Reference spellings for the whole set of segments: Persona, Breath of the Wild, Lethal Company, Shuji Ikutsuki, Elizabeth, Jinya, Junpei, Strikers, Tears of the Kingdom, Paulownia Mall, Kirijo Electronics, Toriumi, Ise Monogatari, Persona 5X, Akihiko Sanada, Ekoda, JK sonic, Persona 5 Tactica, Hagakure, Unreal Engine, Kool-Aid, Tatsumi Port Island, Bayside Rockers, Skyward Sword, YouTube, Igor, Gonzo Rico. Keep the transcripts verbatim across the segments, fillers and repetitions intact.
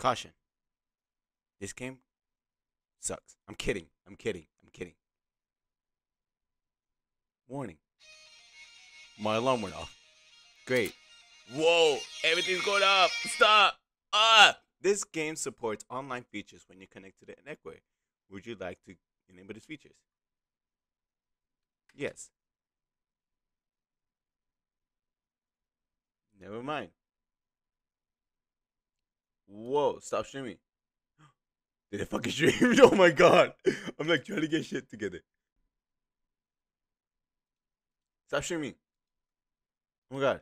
Caution. This game sucks. I'm kidding. I'm kidding. I'm kidding. Warning. My alarm went off. Great. Whoa! Everything's going up! Stop! Ah! This game supports online features when you connect to the network. Would you like to enable these features? Yes. Never mind. Whoa, stop streaming. Did it fucking stream? Oh my god. I'm like trying to get shit together. Stop streaming. Oh my god.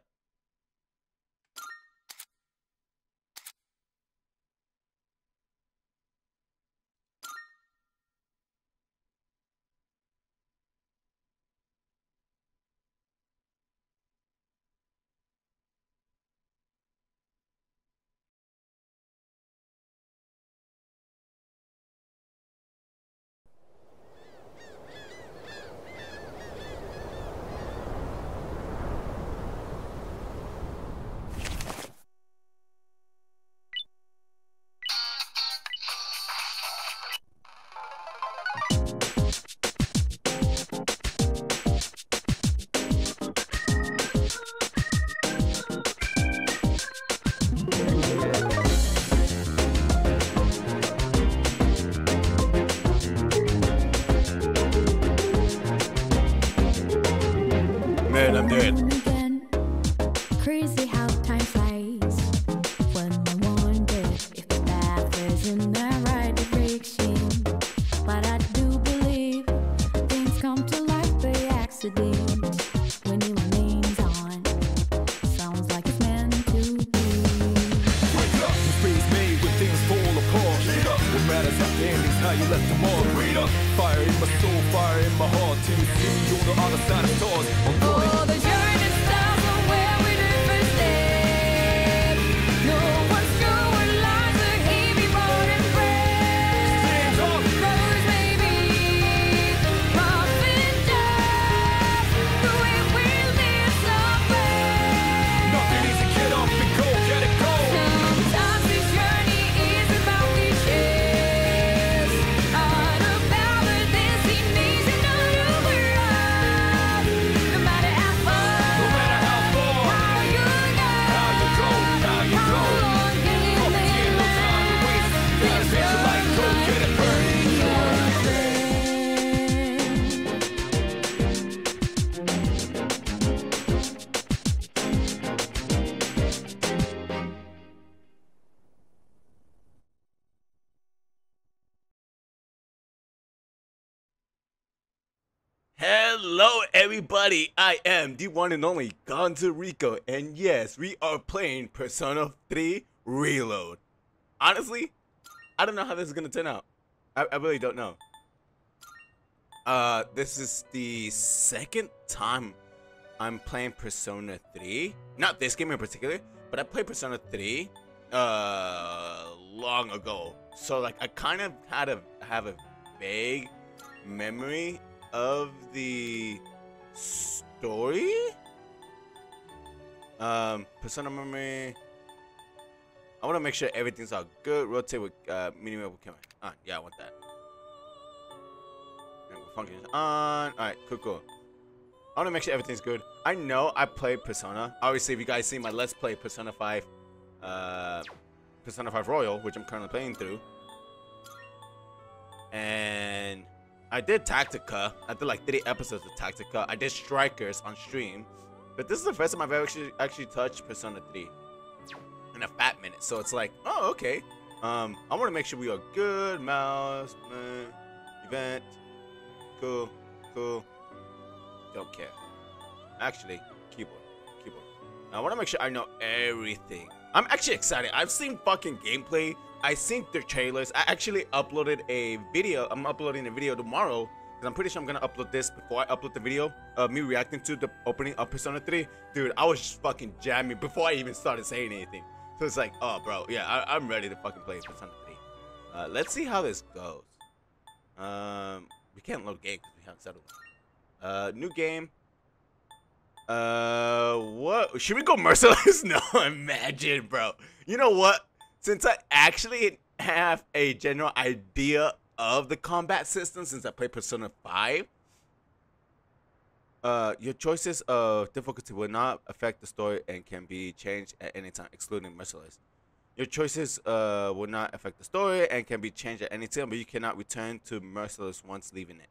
Everybody, I am the one and only Gonzo Rico, and yes, we are playing Persona three Reload. Honestly, I don't know how this is gonna turn out. I, I really don't know. Uh, this is the second time I'm playing Persona three. Not this game in particular, but I played Persona three uh long ago. So like, I kind of had a have a vague memory of the story. Um persona memory. I want to make sure everything's all good. Rotate with uh minimum camera on. Yeah, I want that. And function on. All right, cool, cool. I want to make sure everything's good. I know I played Persona. Obviously, if you guys see my let's play Persona five uh Persona five Royal, which I'm currently playing through, and I did Tactica. I did like three episodes of Tactica. I did Strikers on stream. But this is the first time I've ever actually, actually touched Persona three in a fat minute. So it's like, oh, okay. Um, I want to make sure we are good. Mouse, uh, event. Cool, cool. Don't care. Actually, keyboard, keyboard. Now, I want to make sure I know everything. I'm actually excited. I've seen fucking gameplay. I seen their trailers. I actually uploaded a video. I'm uploading a video tomorrow, because I'm pretty sure I'm gonna upload this before I upload the video of me reacting to the opening of Persona three. Dude, I was just fucking jamming before I even started saying anything. So it's like, oh, bro, yeah, I I'm ready to fucking play Persona three. Uh, let's see how this goes. Um, we can't load game because we haven't settled. Uh, new game. Uh, what? Should we go merciless? No, imagine, bro. You know what? Since I actually have a general idea of the combat system since I played Persona five, uh, your choices of difficulty will not affect the story and can be changed at any time, excluding merciless. Your choices uh, will not affect the story and can be changed at any time, but you cannot return to merciless once leaving it.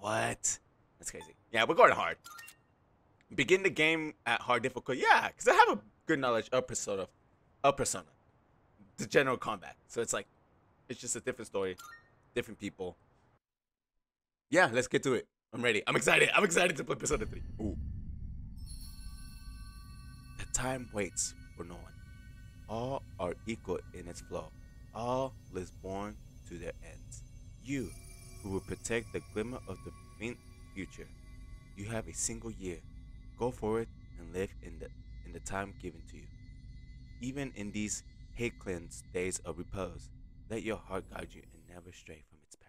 What? That's crazy. Yeah, we're going hard. Begin the game at hard difficulty. Yeah, because I have a good knowledge of Persona, of Persona, the general combat. So it's like, it's just a different story, different people. Yeah, let's get to it. I'm ready. I'm excited. I'm excited to play Persona three. Ooh. The time waits for no one. All are equal in its flow. All is born to their ends. You, who will protect the glimmer of the future, you have a single year. Go forward and live in the in the time given to you. Even in these hate-cleansed days of repose, let your heart guide you and never stray from its path.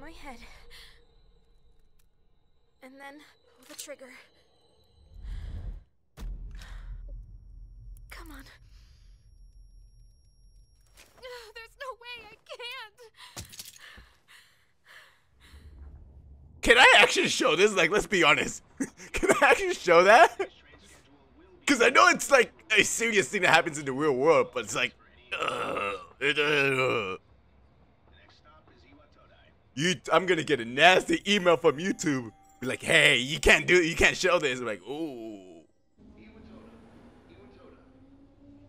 My head, and then pull the trigger. Come on. No, there's no way. I can't. Can I actually show this? Like, let's be honest. Can I actually show that? Because I know it's like a serious thing that happens in the real world, but it's like, uh, it, uh, You, I'm gonna get a nasty email from YouTube. Be like, hey, you can't do, you can't show this. I'm like, ooh. Iwatodai, Iwatodai.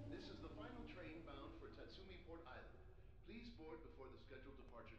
This is the final train bound for Tatsumi Port Island. Please board before the scheduled departure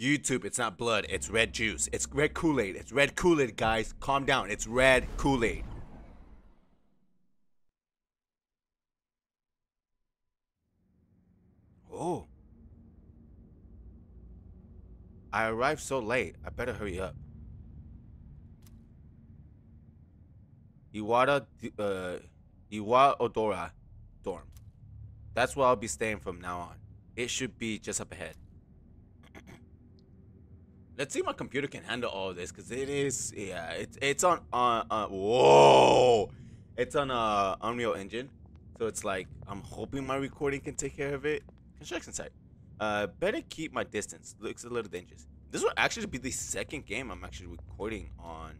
YouTube, it's not blood, it's red juice. It's red Kool-Aid, it's red Kool-Aid, guys. Calm down, it's red Kool-Aid. Oh. I arrived so late, I better hurry up. Iwata, uh, Iwatodai dorm. That's where I'll be staying from now on. It should be just up ahead. Let's see if my computer can handle all this, because it is, yeah, it's it's on, uh, uh, whoa, it's on uh, Unreal Engine, so it's like, I'm hoping my recording can take care of it. Construction site, uh, better keep my distance, looks a little dangerous. This will actually be the second game I'm actually recording on,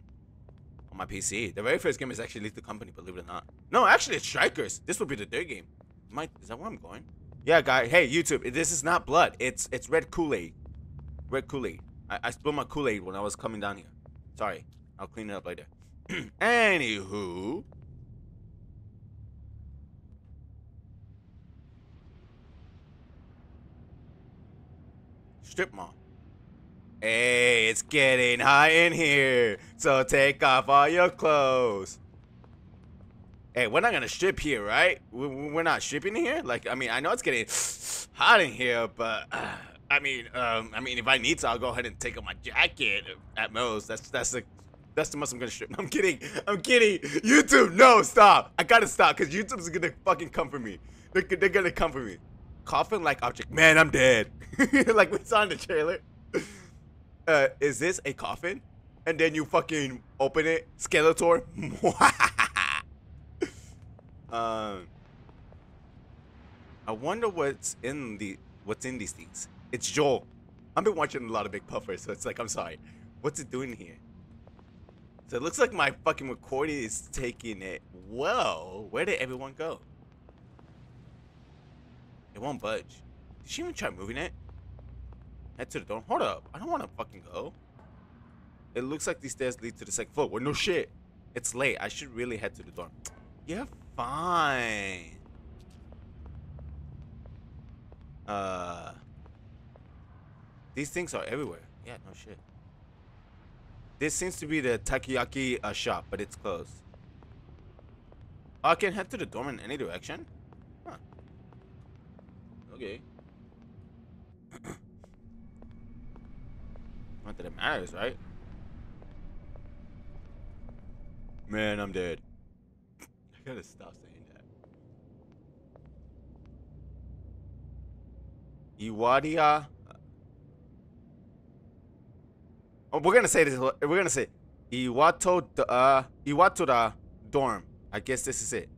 on my P C. The very first game is actually Lethal Company, believe it or not. No, actually, it's Strikers. This will be the third game. Might, is that where I'm going? Yeah, guy, hey, YouTube, this is not blood, it's, it's red Kool-Aid, red Kool-Aid. I, I spilled my Kool-Aid when I was coming down here. Sorry. I'll clean it up later. Anywho. Strip mall. Hey, it's getting hot in here. So take off all your clothes. Hey, we're not going to strip here, right? We're not stripping here? Like, I mean, I know it's getting hot in here, but... Uh, I mean, um, I mean, if I need to, I'll go ahead and take off my jacket at most. That's that's the that's the most I'm gonna strip. I'm kidding. I'm kidding. YouTube, no, stop. I gotta stop because YouTube's gonna fucking come for me. They're, they're gonna come for me. Coffin like object. Man, I'm dead. Like we saw in the trailer. Uh, is this a coffin? and then you fucking open it, Skeletor. um, I wonder what's in the what's in these things. It's Joel. I've been watching a lot of Big Puffer, so it's like, I'm sorry. What's it doing here? So it looks like my fucking recording is taking it. Whoa, where did everyone go? It won't budge. Did she even try moving it? Head to the door. Hold up. I don't want to fucking go. It looks like these stairs lead to the second floor. Well, no shit. It's late. I should really head to the door. Yeah, fine. Uh, these things are everywhere. Yeah, no shit. This seems to be the takoyaki uh, shop, but it's closed. Oh, I can head to the dorm in any direction? Huh. Okay. Not that it matters, right? Man, I'm dead. I gotta stop saying that. Iwadia. Oh, we're gonna say this. We're gonna say Iwato uh, Iwatodai dorm. I guess this is it.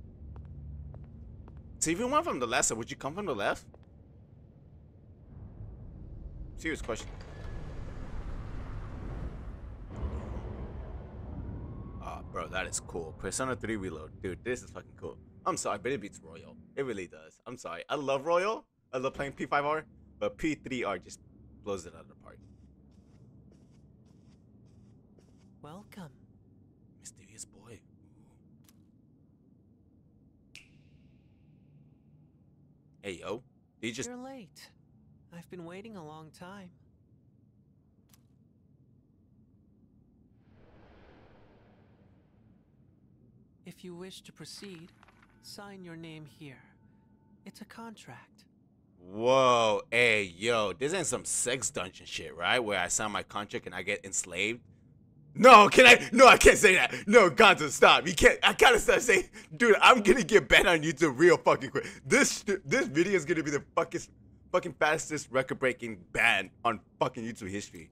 So if you went from the left side, would you come from the left? Serious question. Ah, oh, bro, that is cool. Persona three Reload, dude. This is fucking cool. I'm sorry, but it beats Royal. It really does. I'm sorry. I love Royal. I love playing P five R, but P three R just blows it out of the park. Welcome. Mysterious boy. Hey, yo. You just... You're late. I've been waiting a long time. If you wish to proceed, sign your name here. It's a contract. Whoa. Hey, yo. This ain't some sex dungeon shit, right? Where I sign my contract and I get enslaved? No, can I? No, I can't say that. No, Gonzo, stop. You can't. I gotta stop saying, dude. I'm gonna get banned on YouTube real fucking quick. This this video is gonna be the fucking fucking fastest record-breaking ban on fucking YouTube history.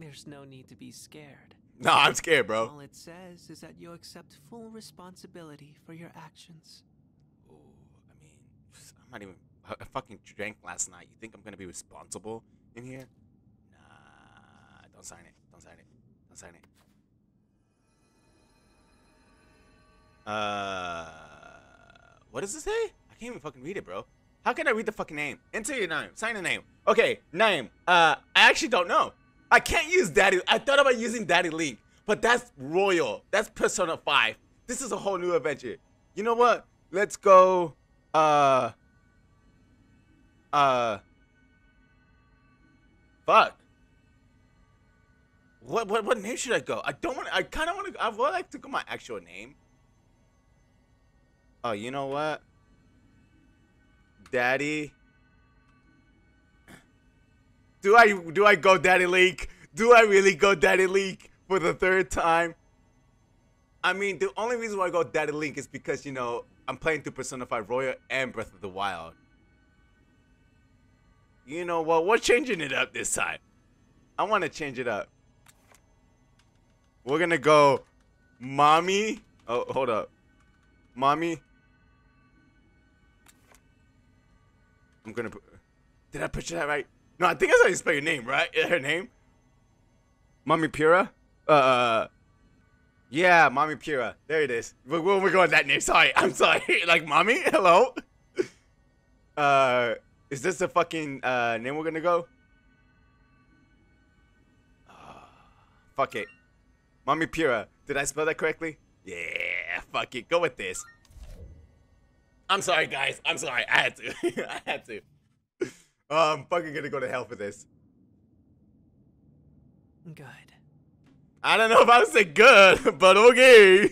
There's no need to be scared. No, I'm scared, bro. All it says is that you accept full responsibility for your actions. Oh, I mean, I'm not even. I fucking drank last night. You think I'm gonna be responsible in here? Nah, don't sign it. Don't sign it. Sign it. Uh, what does it say? I can't even fucking read it, bro. How can I read the fucking name? Enter your name. Sign the name. Okay, name. Uh, I actually don't know. I can't use Daddy. I thought about using Daddy Link, but that's Royal. That's Persona five. This is a whole new adventure. You know what? Let's go. Uh. Uh. Fuck. What, what what name should I go? I don't want. I kind of want to. I would like to go my actual name. Oh, you know what? Daddy. Do I do I go Daddy Link? Do I really go Daddy Link for the third time? I mean, the only reason why I go Daddy Link is because, you know, I'm playing through Persona five Royal and Breath of the Wild. You know what? We're changing it up this time. I want to change it up. We're gonna go, mommy. Oh, hold up, mommy. I'm gonna. Put, did I picture that right? No, I think that's how you spell your name, right? Her name, Mommy Pura. Uh, yeah, Mommy Pura. There it is. We're, we're going that name. Sorry, I'm sorry. Like, mommy. Hello. Uh, is this the fucking uh name we're gonna go? Uh, fuck it. Mommy Pura, did I spell that correctly? Yeah, fuck it, go with this. I'm sorry, guys. I'm sorry. I had to. I had to. Oh, I'm fucking gonna go to hell for this. Good. I don't know if I would say good, but okay.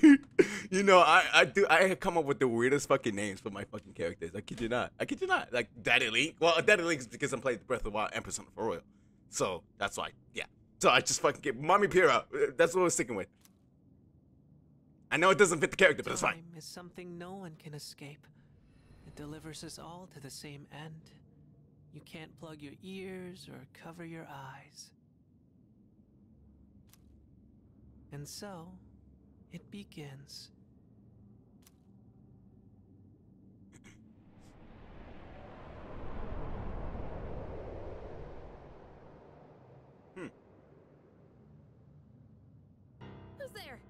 You know, I I do. I come up with the weirdest fucking names for my fucking characters. I kid you not. I kid you not. Like Daddy Link. Well, Daddy Link is because I'm playing Breath of the Wild and Persona four Royal, so that's why. Yeah. So I just fucking get Mommy Pura. That's what we're sticking with. I know it doesn't fit the character, but it's fine. Time is something no one can escape. It delivers us all to the same end. You can't plug your ears or cover your eyes. And so, it begins. Hmm. Who's there?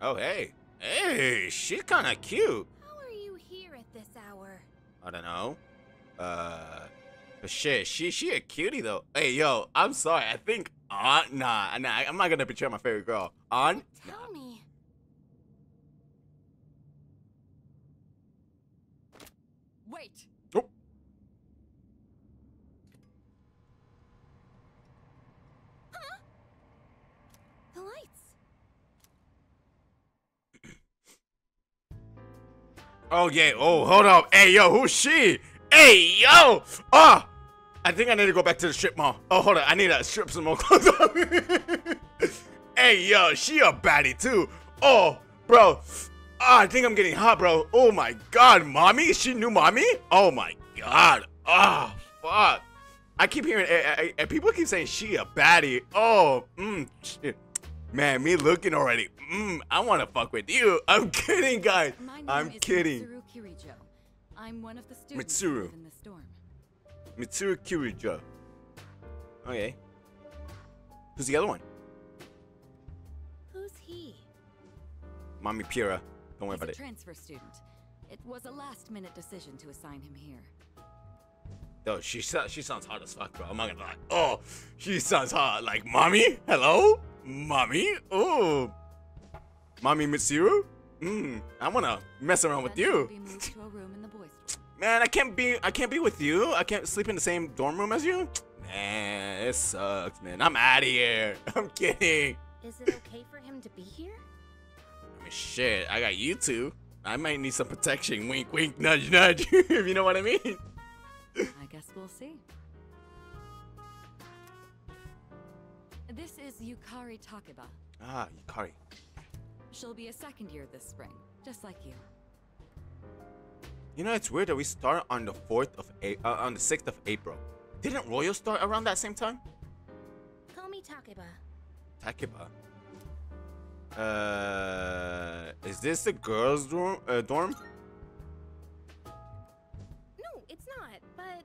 Oh, hey. Hey, she's kinda cute. How are you here at this hour? I don't know. Uh, but shit, she she a cutie though. Hey, yo, I'm sorry. I think Aunt, nah, nah, I'm not gonna betray my favorite girl. Aunt. Tell nah. me. Wait. Oh. Huh? The lights. Oh yeah. Oh, hold up. Hey, yo, who's she? Hey, yo! Oh! I think I need to go back to the strip mall. Oh, hold on. I need to strip some more clothes on me. Hey, yo, she a baddie, too. Oh, bro. Oh, I think I'm getting hot, bro. Oh, my God. Mommy? Is she new mommy? Oh, my God. Oh, fuck. I keep hearing... I, I, I, people keep saying she a baddie. Oh, mm, shit. Man, me looking already. Mm, I want to fuck with you. I'm kidding, guys. I'm kidding. Mitsuru Kirijo. I'm one of the students Mitsuru. in the storm. Mitsuru Kirijo. Okay. Who's the other one? Who's he? Mommy Pira. Don't worry He's about a it. Transfer student. It was a last-minute decision to assign him here. Yo, she she sounds hot as fuck, bro. I'm not gonna lie. Oh, she sounds hot. Like mommy. Hello, mommy. Oh, mommy Mitsuru. Mm, I wanna mess around with you. Man, I can't be I can't be with you. I can't sleep in the same dorm room as you. Man, it sucks, man. I'm out of here. I'm kidding. Is it okay for him to be here? I mean, shit, I got you two. I might need some protection. Wink, wink, nudge, nudge. If you know what I mean. I guess we'll see. This is Yukari Takeba. Ah, Yukari. She'll be a second year this spring, just like you. You know, it's weird that we start on the fourth of a uh, on the sixth of April. Didn't Royal start around that same time? Call me Takeba. Takeba. Uh, is this the girls' dorm? Uh, dorm? No, it's not. But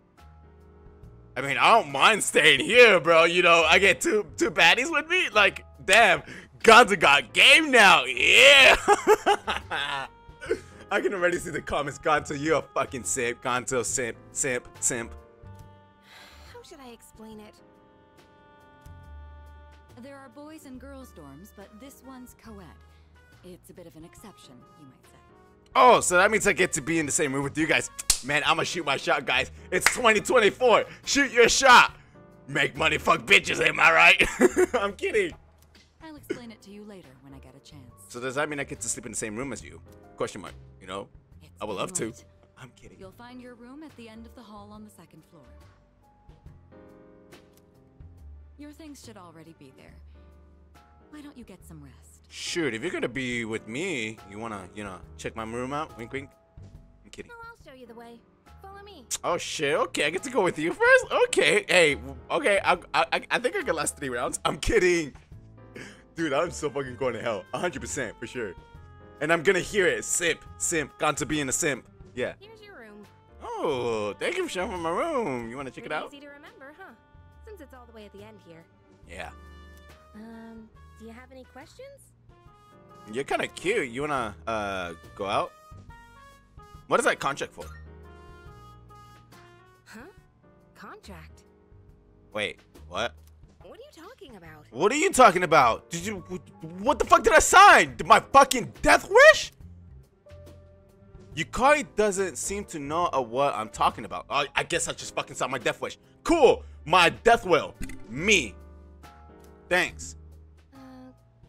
I mean, I don't mind staying here, bro. You know, I get two two baddies with me. Like, damn. Gonzo got game now, yeah! I can already see the comments. Gonzo, you're a fucking simp. Gonzo, simp, simp, simp. How should I explain it? There are boys and girls dorms, but this one's co-ed. It's a bit of an exception, you might say. Oh, so that means I get to be in the same room with you guys. Man, I'ma shoot my shot, guys. It's twenty twenty-four. Shoot your shot. Make money, fuck bitches, am I right? I'm kidding. I'll explain it to you later when I get a chance. So does that mean I get to sleep in the same room as you? Question mark. You know, it's I would love right. to. I'm kidding. You'll find your room at the end of the hall on the second floor. Your things should already be there. Why don't you get some rest? Shoot, if you're gonna be with me, you wanna, you know, check my room out? Wink, wink. I'm kidding. No, I'll show you the way. Follow me. Oh shit! Okay, I get to go with you first. Okay. Hey. Okay. I I I think I can last three rounds. I'm kidding. Dude, I'm so fucking going to hell. one hundred percent for sure. And I'm gonna hear it. Simp, simp, gone to being a simp. Yeah. Here's your room. Oh, thank you for showing my room. You wanna check Pretty it out? Easy to remember, huh? Since it's all the way at the end here. Yeah. Um, do you have any questions? You're kinda cute. You wanna uh go out? What is that contract for? Huh? Contract? Wait, what? What are you talking about? What are you talking about? Did you? What the fuck did I sign? Did my fucking death wish? Yukari doesn't seem to know of what I'm talking about. I, I guess I just fucking signed my death wish. Cool. My death will. Me. Thanks. Uh,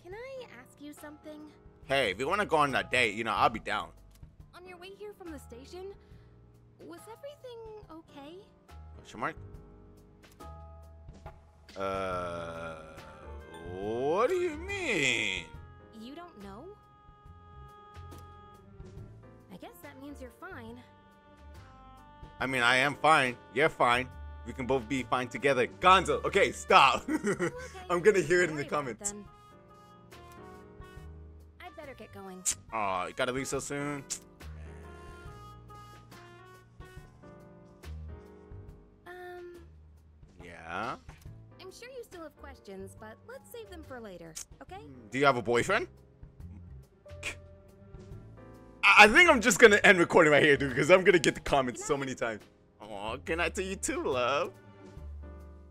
can I ask you something? Hey, if you want to go on that date, you know, I'll be down. On your way here from the station, was everything okay? Question mark? Uh, what do you mean? You don't know? I guess that means you're fine. I mean, I am fine. You're fine. We can both be fine together. Gonzo, okay, stop. I'm gonna hear it in the comments. I better get going. Aw, you gotta leave so soon. Um. Yeah. I'm sure you still have questions, but let's save them for later, okay? Do you have a boyfriend? I think I'm just gonna end recording right here, dude, because I'm gonna get the comments so many times. Aw, good night to you too, love.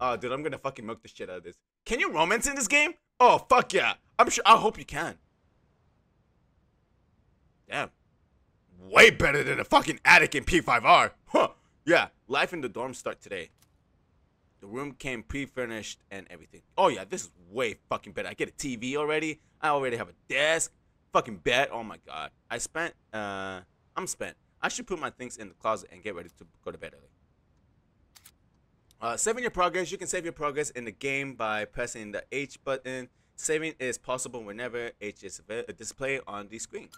Oh, dude, I'm gonna fucking milk the shit out of this. Can you romance in this game? Oh, fuck yeah. I'm sure, I hope you can. Damn. Way better than a fucking attic in P five R. Huh. Yeah, life in the dorm start today. The room came pre-furnished and everything. Oh yeah, this is way fucking better. I get a T V already. I already have a desk. Fucking bed. Oh my god. I spent, uh, I'm spent. I should put my things in the closet and get ready to go to bed early. Uh, saving your progress. You can save your progress in the game by pressing the H button. Saving is possible whenever H is displayed on the screen.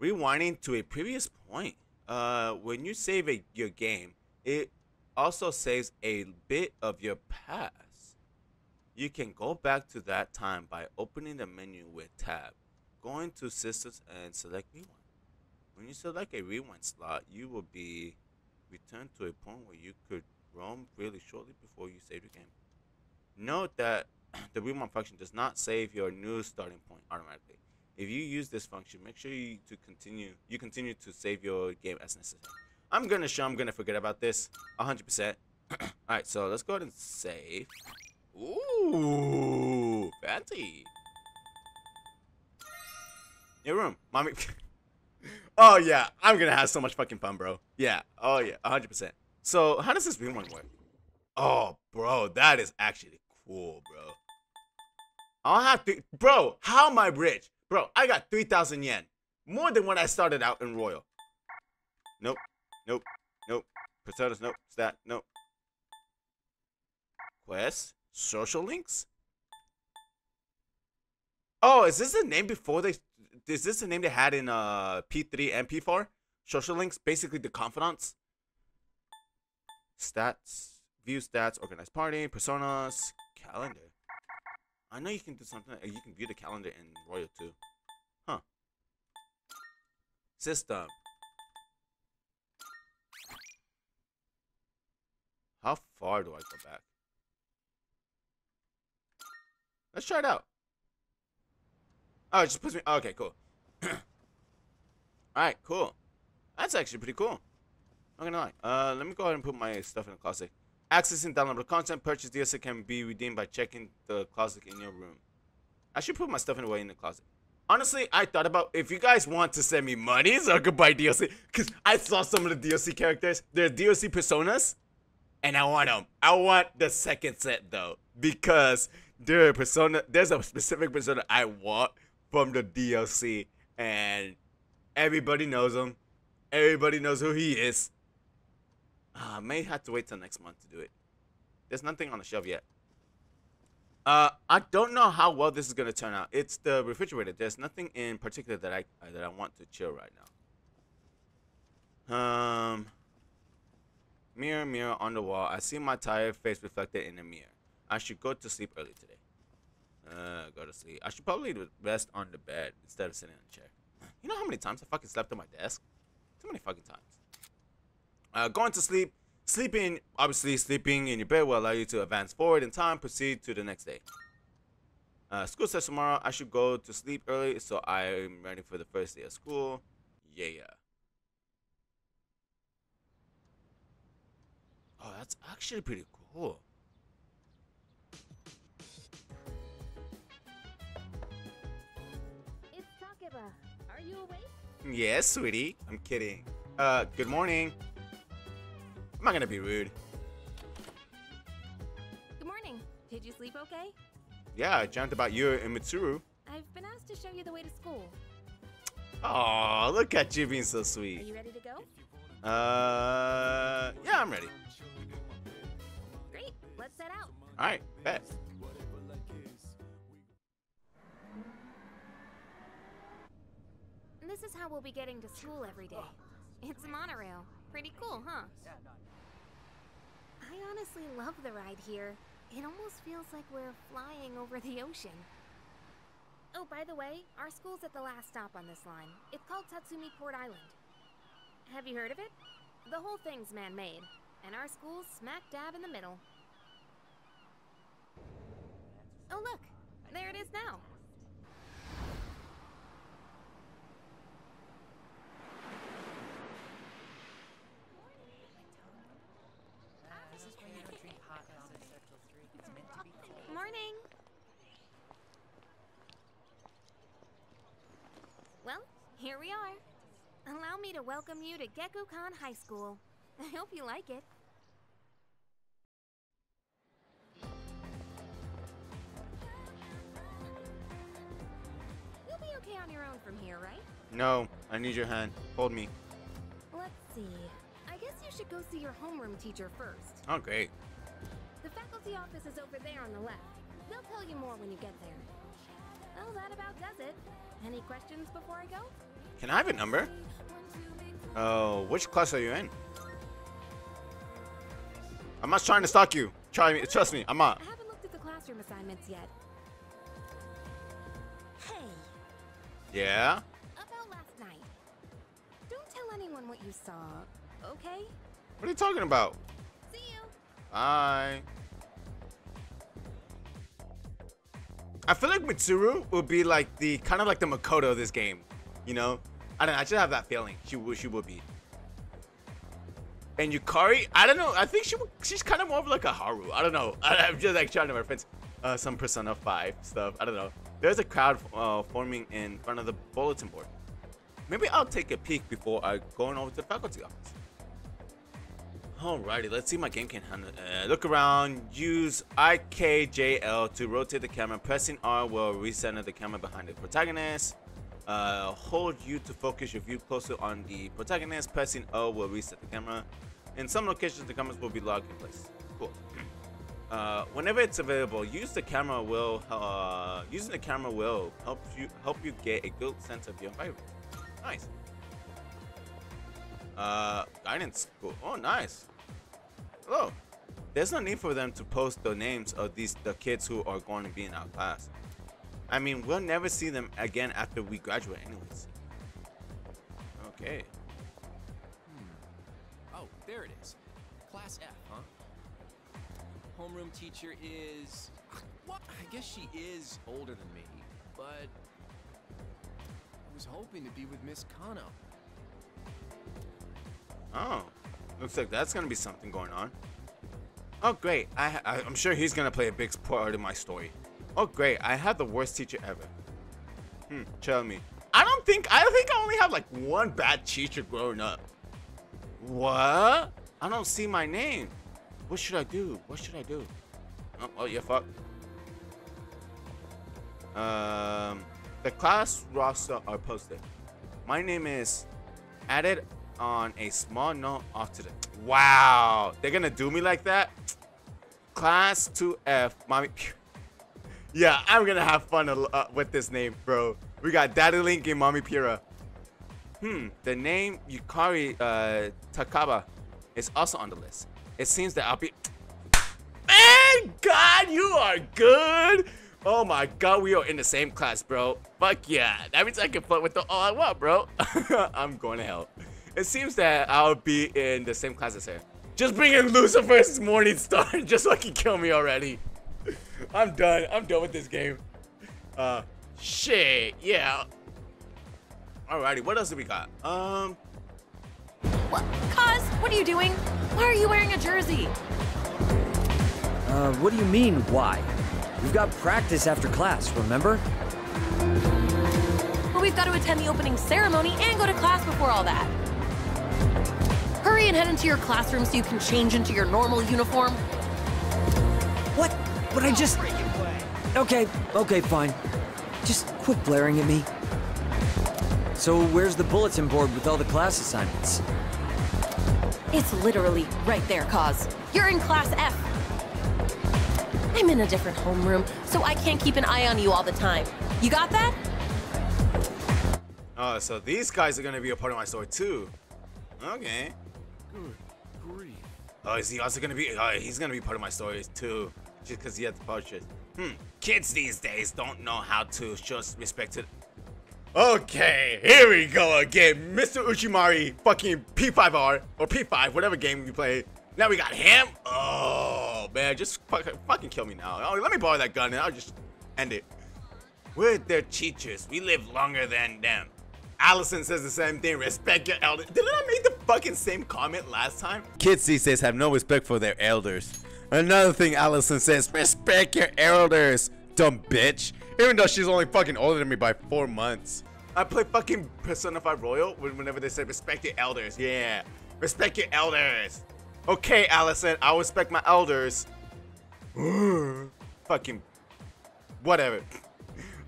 Rewinding to a previous point. Uh, when you save a, your game, it also saves a bit of your past. You can go back to that time by opening the menu with tab. Going to systems and select rewind. When you select a rewind slot, you will be returned to a point where you could roam really shortly before you save the game. Note that the rewind function does not save your new starting point automatically. If you use this function, make sure you to continue you continue to save your game as necessary. I'm gonna show I'm gonna forget about this one hundred percent. Alright, so let's go ahead and save. Ooh, fancy. Your room, mommy. Oh, yeah. I'm going to have so much fucking fun, bro. Yeah. Oh, yeah. one hundred percent. So, how does this rewind work? Oh, bro. That is actually cool, bro. I'll have to... Bro, how am I rich? Bro, I got three thousand yen. More than when I started out in Royal. Nope. Nope. Nope. Personas, nope. Stat, nope. Quest? Social links? Oh, is this the name before they... Is this the name they had in uh, P three and P four? Social links, basically the confidants. Stats, view stats, organized party, personas, calendar. I know you can do something. You can view the calendar in Royal too. Huh. System. How far do I go back? Let's try it out. Oh, it just puts me... Oh, okay, cool. Alright, cool. That's actually pretty cool. I'm not gonna lie. Uh, let me go ahead and put my stuff in the closet. Accessing downloadable content. Purchase D L C can be redeemed by checking the closet in your room. I should put my stuff away in the closet. Honestly, I thought about... If you guys want to send me money so I could buy D L C... Because I saw some of the D L C characters. They're D L C personas. And I want them. I want the second set, though. Because there are persona, there's a specific persona I want... from the D L C, and everybody knows him. Everybody knows who he is. I uh, may have to wait till next month to do it. There's nothing on the shelf yet. Uh, I don't know how well this is gonna turn out. It's the refrigerator. There's nothing in particular that I uh, that I want to chill right now. Um, mirror, mirror on the wall. I see my tired face reflected in the mirror. I should go to sleep early today. Uh, go to sleep. I should probably rest on the bed instead of sitting on the chair. You know how many times I fucking slept on my desk? Too many fucking times. Uh, going to sleep. Sleeping, obviously, sleeping in your bed will allow you to advance forward in time, proceed to the next day. Uh, school starts tomorrow. I should go to sleep early, so I'm ready for the first day of school. Yeah, yeah. Oh, that's actually pretty cool. Are you awake? Yes, sweetie. I'm kidding. Uh, good morning. I'm not gonna be rude. Good morning. Did you sleep okay? Yeah, I dreamt about you and Mitsuru. I've been asked to show you the way to school. Aw, look at you being so sweet. Are you ready to go? Uh, yeah, I'm ready. Great. Let's set out. All right, bet. This is how we'll be getting to school every day. It's a monorail. Pretty cool, huh? I honestly love the ride here. It almost feels like we're flying over the ocean. Oh, by the way, our school's at the last stop on this line. It's called Tatsumi Port Island. Have you heard of it? The whole thing's man-made, and our school's smack dab in the middle. Oh look, there it is now. Uh, this is where you don't drink hot ramen until three. It's meant to be cold. Morning. Well, here we are. Allow me to welcome you to Gekkoukan High School. I hope you like it. You'll be okay on your own from here, right? No, I need your hand. Hold me. Let's see. I guess you should go see your homeroom teacher first. Oh, great. The faculty office is over there on the left. They'll tell you more when you get there. Well, that about does it. Any questions before I go? Can I have a number? Oh, which class are you in? I'm not trying to stalk you. Try me. Trust me, I'm not. I haven't looked at the classroom assignments yet. Hey. Yeah? About last night. Don't tell anyone what you saw, okay? What are you talking about? See you. Bye. I feel like Mitsuru would be like the kind of like the Makoto of this game, you know? I don't know, I just have that feeling. She would, she would be. And Yukari, I don't know. I think she would, she's kind of more of like a Haru. I don't know. I, I'm just like trying to reference uh, some Persona five stuff. I don't know. There's a crowd uh, forming in front of the bulletin board. Maybe I'll take a peek before I go over to the faculty office. Alrighty, let's see if my game can handle uh, look around. Use I K J L to rotate the camera. Pressing R will recenter the camera behind the protagonist. Uh, hold U to focus your view closer on the protagonist. Pressing O will reset the camera. In some locations, the cameras will be locked in place. Cool. Uh, whenever it's available, use the camera will. Uh, using the camera will help you help you get a good sense of your environment. Nice. Uh, guidance school. Oh, nice. Hello. There's no need for them to post the names of these the kids who are going to be in our class. I mean, we'll never see them again after we graduate anyways. Okay. Hmm. Oh, there it is. Class F, huh? Homeroom teacher is... What? I guess she is older than me, but... I was hoping to be with Miss Kano. Oh. Looks like that's gonna be something going on. Oh, great. I, I, I'm sure he's gonna play a big part in my story. Oh great, I had the worst teacher ever. Hmm, tell me. I don't think, I think I only have like one bad teacher growing up. What? I don't see my name. What should I do? What should I do? Oh, oh yeah, fuck. Um, the class roster are posted. My name is added on a small note after that. Wow, they're gonna do me like that? Class two F, mommy. Yeah, I'm gonna have fun uh, with this name, bro. We got Daddy Link and Mommy Pira. Hmm, the name Yukari uh, Takeba is also on the list. It seems that I'll be... Man, God, you are good. Oh my God, we are in the same class, bro. Fuck yeah, that means I can fuck with the all I want, bro. I'm going to hell. It seems that I'll be in the same class as her. Just bring in Lucifer's Morningstar just so he can kill me already. I'm done. I'm done with this game. Uh, shit. Yeah. Alrighty. What else do we got? Um. What? Kaz, what are you doing? Why are you wearing a jersey? Uh, what do you mean, why? We've got practice after class, remember? But we've got to attend the opening ceremony and go to class before all that. Hurry and head into your classroom so you can change into your normal uniform. What? But I just... Okay, okay, fine. Just quit blaring at me. So where's the bulletin board with all the class assignments? It's literally right there, Kaz. You're in class F. I'm in a different homeroom, so I can't keep an eye on you all the time. You got that? Oh, so these guys are gonna be a part of my story too. Okay. Good grief. Oh, is he also gonna be? Oh, he's gonna be part of my story too, just because he had to purchase. Hmm. Kids these days don't know how to show respect to. Okay, here we go again, Mister Uchimari, fucking P five R or P five, whatever game you play. Now we got him. Oh man, just fuck, fucking kill me now. Oh, let me borrow that gun and I'll just end it. We're their teachers. We live longer than them. Allison says the same thing. Respect your elders. Didn't I make the fucking same comment last time? Kids these days have no respect for their elders. Another thing Allison says, respect your elders, dumb bitch. Even though she's only fucking older than me by four months. I play fucking Persona five Royal whenever they say respect your elders. Yeah. Respect your elders. Okay, Allison, I'll respect my elders. Fucking whatever.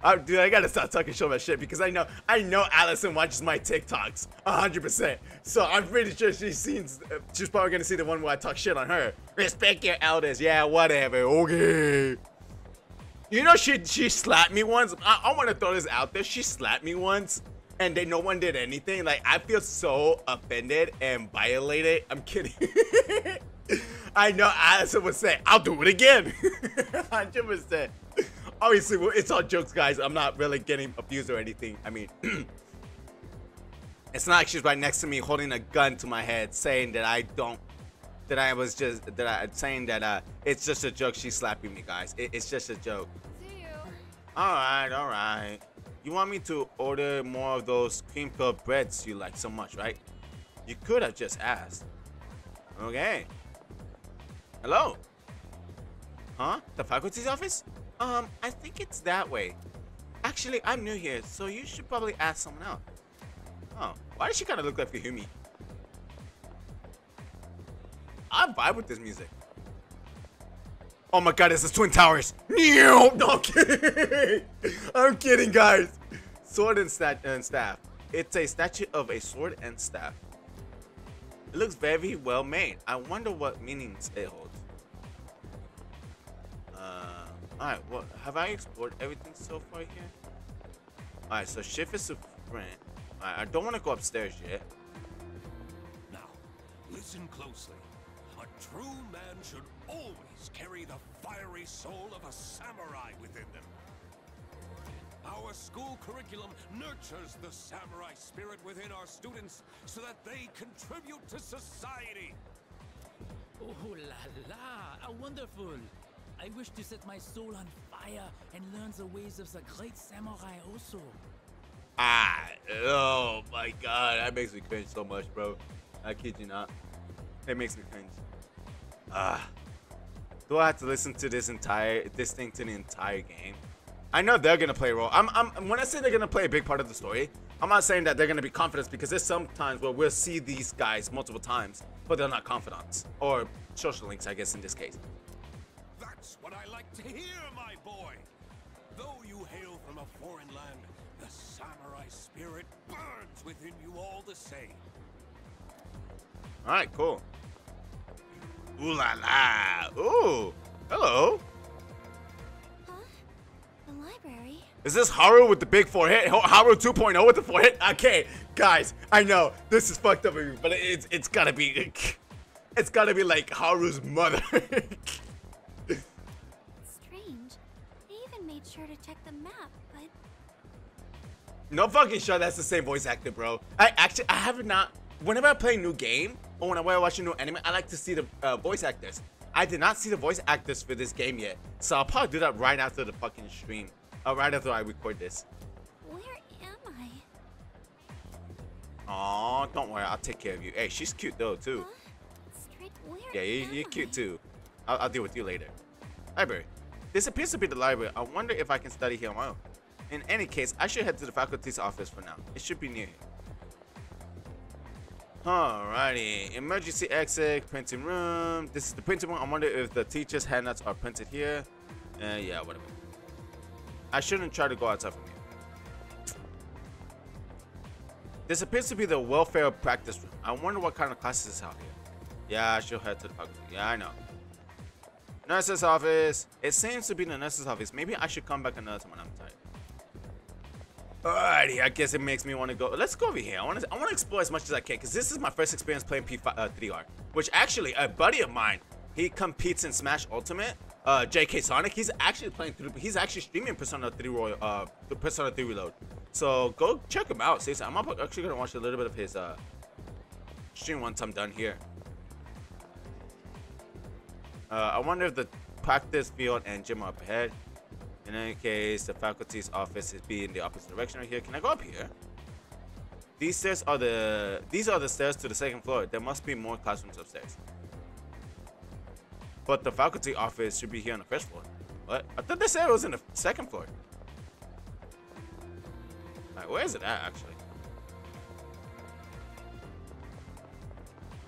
I, dude, I gotta stop talking shit about shit because I know, I know Allison watches my TikToks, one hundred percent. So I'm pretty sure she sees, she's probably gonna see the one where I talk shit on her. Respect your elders, yeah, whatever, okay. You know, she she slapped me once. I, I wanna throw this out there. She slapped me once, and they, no one did anything. Like, I feel so offended and violated. I'm kidding. I know Allison would say, I'll do it again, one hundred percent. Obviously, well, it's all jokes, guys. I'm not really getting abused or anything. I mean, it's not like she's right next to me holding a gun to my head saying that I don't, that I was just, that I, saying that uh, it's just a joke. She's slapping me, guys. It, it's just a joke. See you. All right, all right. You want me to order more of those cream-filled breads you like so much, right? You could have just asked. Okay. Hello? Huh? The faculty's office? Um, I think it's that way. Actually, I'm new here, so you should probably ask someone else. Oh, why does she kind of look like Fihumi? I vibe with this music. Oh my god, this is Twin Towers. No, I'm kidding. I'm kidding, guys. Sword and, stat and staff. It's a statue of a sword and staff. It looks very well made. I wonder what meanings it holds. Uh... Alright, well, have I explored everything so far here? Alright, so Shift is a friend. Alright, I don't want to go upstairs yet. Now, listen closely. A true man should always carry the fiery soul of a samurai within them. Our school curriculum nurtures the samurai spirit within our students so that they contribute to society. Oh la la, wonderful. I wish to set my soul on fire and learn the ways of the great samurai also. Ah, oh my god, that makes me cringe so much, bro. I kid you not. It makes me cringe. Ah, do I have to listen to this entire, this thing to the entire game? I know they're gonna play a role. I'm, I'm, when I say they're gonna play a big part of the story, I'm not saying that they're gonna be confidants because there's some times where we'll see these guys multiple times, but they're not confidants or social links, I guess, in this case. That's what I like to hear, my boy. Though you hail from a foreign land, the samurai spirit burns within you all the same. All right, cool. Ooh la la. Ooh. Hello. Huh? The library. Is this Haru with the big forehead? Haru two point oh with the forehead? Okay, guys. I know this is fucked up, but it's it's gotta be, it's gotta be like Haru's mother. Sure to check the map, but no fucking shot. That's the same voice actor, bro. I actually, I have not. Whenever I play a new game or whenever I watch a new anime, I like to see the uh, voice actors. I did not see the voice actors for this game yet, so I'll probably do that right after the fucking stream. Uh, right after I record this. Where am I? Oh, don't worry. I'll take care of you. Hey, she's cute though too. Huh? Where yeah, you, you're I? cute too. I'll, I'll deal with you later. Library. This appears to be the library. I wonder if I can study here on my own. In any case, I should head to the faculty's office for now. It should be near here. Alrighty. Emergency exit, printing room. This is the printing room. I wonder if the teacher's handouts are printed here. Uh, yeah, whatever. I shouldn't try to go outside from here. This appears to be the welfare practice room. I wonder what kind of classes is out here. Yeah, I should head to the faculty. Yeah, I know. Nurse's office. It seems to be the nurse's office. Maybe I should come back another time when I'm tired. Alrighty, I guess it makes me want to go. Let's go over here. I want to I want to explore as much as I can, because this is my first experience playing P three R, which actually a buddy of mine, he competes in Smash Ultimate. Uh, J K Sonic, he's actually playing through. He's actually streaming Persona three Royal, uh, the Persona three Reload. So go check him out. I'm actually gonna watch a little bit of his uh stream once I'm done here. Uh, I wonder if the practice field and gym are up ahead. In any case, the faculty's office is be in the opposite direction right here. Can I go up here? These stairs are the these are the stairs to the second floor. There must be more classrooms upstairs. But the faculty office should be here on the first floor. What? I thought they said it was in the second floor. Like, where is it at, actually?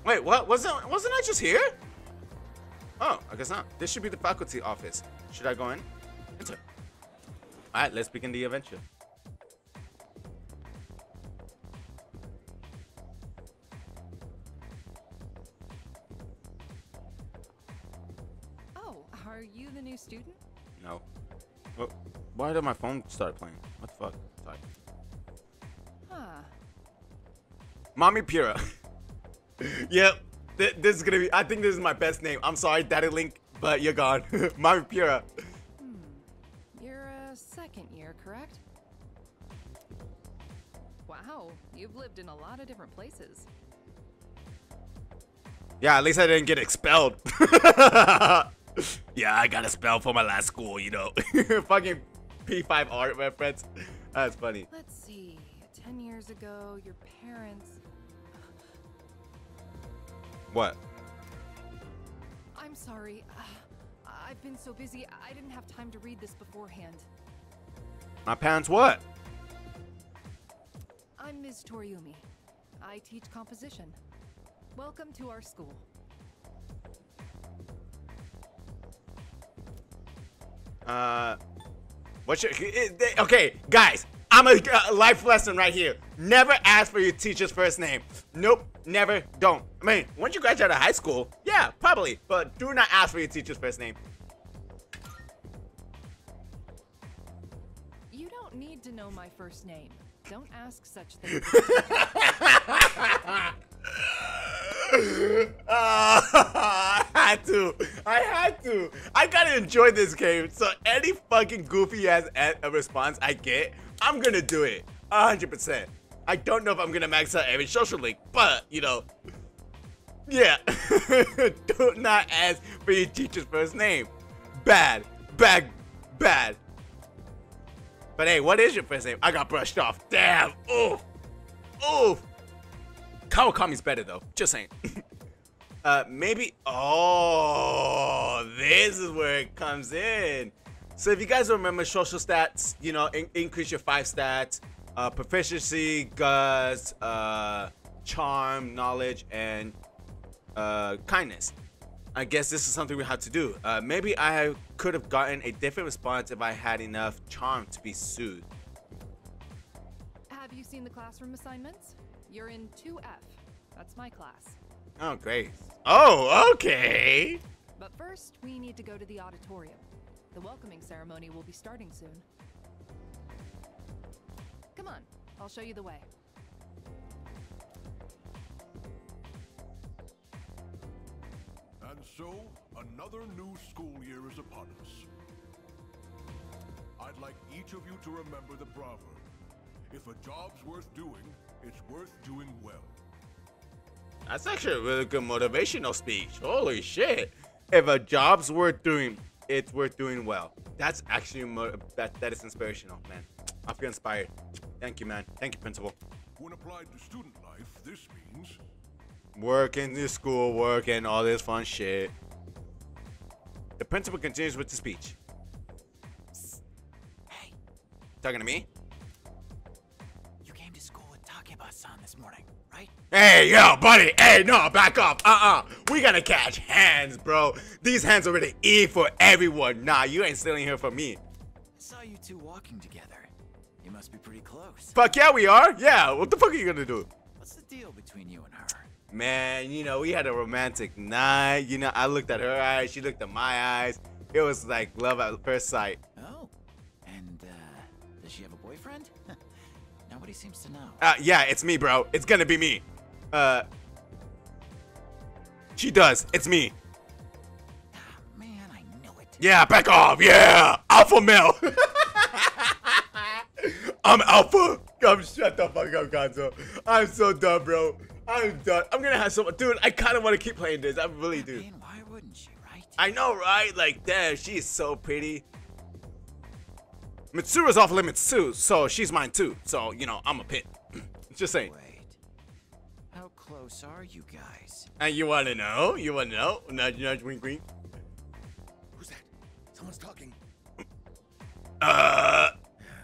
Wait, what? Wasn't, wasn't I just here? Oh, I guess not. This should be the faculty office. Should I go in? Enter. All right, let's begin the adventure. Are you the new student? No. Well, why did my phone start playing? What the fuck? Sorry. Huh. Mommy Pura. Yep. Th this is gonna be. I think this is my best name. I'm sorry, Daddy Link, but you're gone. Mommy Pura. Hmm. You're a second year, correct? Wow. You've lived in a lot of different places. Yeah. At least I didn't get expelled. Yeah, I got a spell for my last school, you know. Fucking P three R reference. That's funny. Let's see. Ten years ago, your parents... What? I'm sorry. Uh, I've been so busy, I didn't have time to read this beforehand. My parents what? I'm Miz Toriumi. I teach composition. Welcome to our school. Uh, what's your, okay, guys, I'm a uh, life lesson right here. Never ask for your teacher's first name. Nope, never, don't. I mean, once you graduate out of high school, yeah, probably, but do not ask for your teacher's first name. You don't need to know my first name. Don't ask such things. Uh, I had to. I had to. I gotta enjoy this game. So any fucking goofy ass a response I get, I'm gonna do it. A hundred percent. I don't know if I'm gonna max out every social link, but you know, yeah. Do not ask for your teacher's first name. Bad, bad, bad. But hey, what is your first name? I got brushed off. Damn. Oof. Oof. Kawakami's better though, just saying. uh, maybe, oh, this is where it comes in. So if you guys remember social stats, you know, in increase your five stats, uh, proficiency, guts, uh, charm, knowledge, and uh, kindness. I guess this is something we have to do. Uh, maybe I could have gotten a different response if I had enough charm to be soothed. Have you seen the classroom assignments? You're in two F. That's my class. Oh, great. Oh, okay. But first, we need to go to the auditorium. The welcoming ceremony will be starting soon. Come on, I'll show you the way. And so, another new school year is upon us. I'd like each of you to remember the proverb. If a job's worth doing, it's worth doing well. That's actually a really good motivational speech. Holy shit. If a job's worth doing, it's worth doing well. That's actually that that is inspirational, man. I feel inspired. Thank you, man. Thank you, principal. When applied to student life, this means working this school, working all this fun shit. The principal continues with the speech. Psst. Hey. Talking to me? This morning, right? Hey, yo, buddy. Hey, no, back up. Uh-uh. We gotta catch hands, bro. These hands are really E for everyone. Nah, you ain't stealing here for me. I saw you two walking together. You must be pretty close. Fuck yeah, we are. Yeah, what the fuck are you gonna do? What's the deal between you and her? Man, you know, we had a romantic night. You know, I looked at her eyes. She looked at my eyes. It was like love at first sight. Oh, and uh, does she have a boyfriend? Nobody seems to know. Uh, yeah, it's me, bro. It's gonna be me. Uh, she does. It's me. Man, I knew it. Yeah, back off. Yeah, alpha male. I'm alpha. Come shut the fuck up, Gonzo. I'm so done, bro. I'm done. I'm gonna have someone, dude. I kind of want to keep playing this. I really do. I mean, why wouldn't she, right? I know, right? Like, damn, she's so pretty. Mitsuru's off limits too, so she's mine too. So you know, I'm a pit. Just saying. Wait, how close are you guys? And you wanna know? You wanna know? Nudge, nudge, wink, wink. Who's that? Someone's talking. Uh.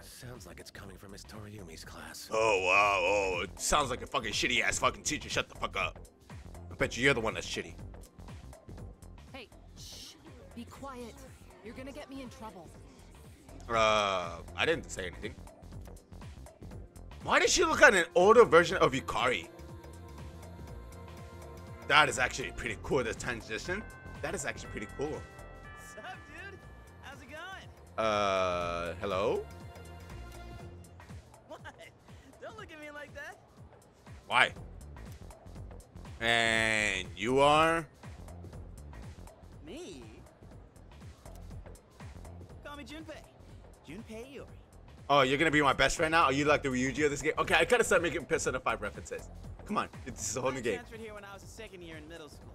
Sounds like it's coming from Miss Toriyumi's class. Oh wow! Oh, it sounds like a fucking shitty ass fucking teacher. Shut the fuck up. I bet you you're the one that's shitty. Hey, shh! Be quiet. You're gonna get me in trouble. Uh, I didn't say anything. Why did she look at an older version of Yukari? That is actually pretty cool, the transition. That is actually pretty cool. What's up, dude? How's it going? Uh, hello? What? Don't look at me like that. Why? And you are? Me? Call me Junpei. Junpei Yori. Oh, you're gonna be my best friend now? Are you like the Ryuji of this game? Okay, I gotta start making Persona five references. Come on, this is a whole new game. I transferred here when I was a second year in middle school.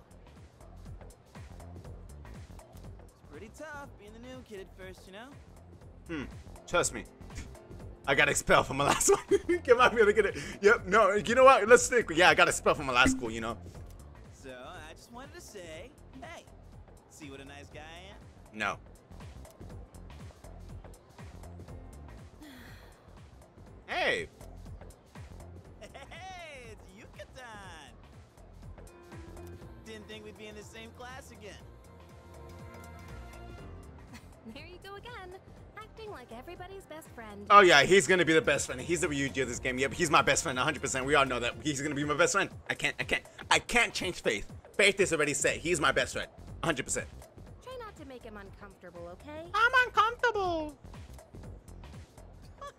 It's pretty tough being the new kid at first, you know? Hmm, trust me. I got expelled from my last one. Come on, really good. Yep, no, you know what? Let's think. Yeah, I got expelled from my last school, you know? So, I just wanted to say, hey, see what a nice guy I am? No. Hey! Hey, it's Yucatan! Didn't think we'd be in the same class again. There you go again, acting like everybody's best friend. Oh yeah, he's gonna be the best friend. He's the Ryuji of this game. Yep, he's my best friend, one hundred percent. We all know that. He's gonna be my best friend. I can't, I can't, I can't change Faith. Faith is already set. He's my best friend, one hundred percent. Try not to make him uncomfortable, okay? I'm uncomfortable! What?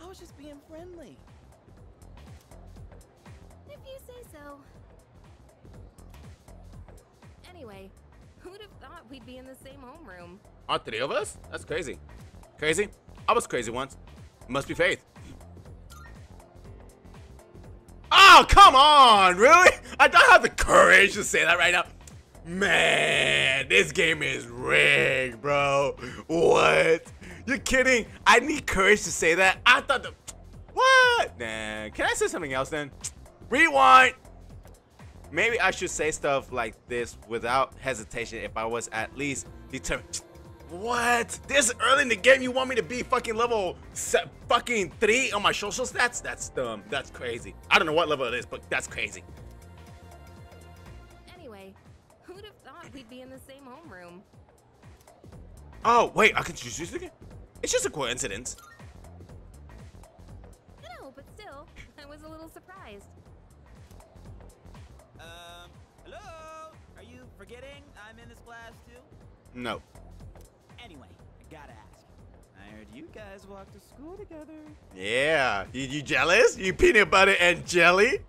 I was just being friendly. If you say so. Anyway, who'd have thought we'd be in the same homeroom? All three of us? That's crazy. Crazy? I was crazy once. Must be Faith. Oh, come on, really? I don't have the courage to say that right now. Man, this game is rigged, bro. What? You're kidding? I need courage to say that. I thought the what? Nah. Can I say something else then? Rewind. Maybe I should say stuff like this without hesitation if I was at least determined. What? This early in the game, you want me to be fucking level set, fucking three on my social stats? That's dumb. That's crazy. I don't know what level it is, but that's crazy. Anyway, who'd have thought we'd be in the same homeroom? Oh wait, I can choose you again. It's just a coincidence. No, but still, I was a little surprised. Um, hello? Are you forgetting I'm in this class too? No. Anyway, I gotta ask. I heard you guys walked to school together. Yeah. You, you jealous? You peanut butter and jelly?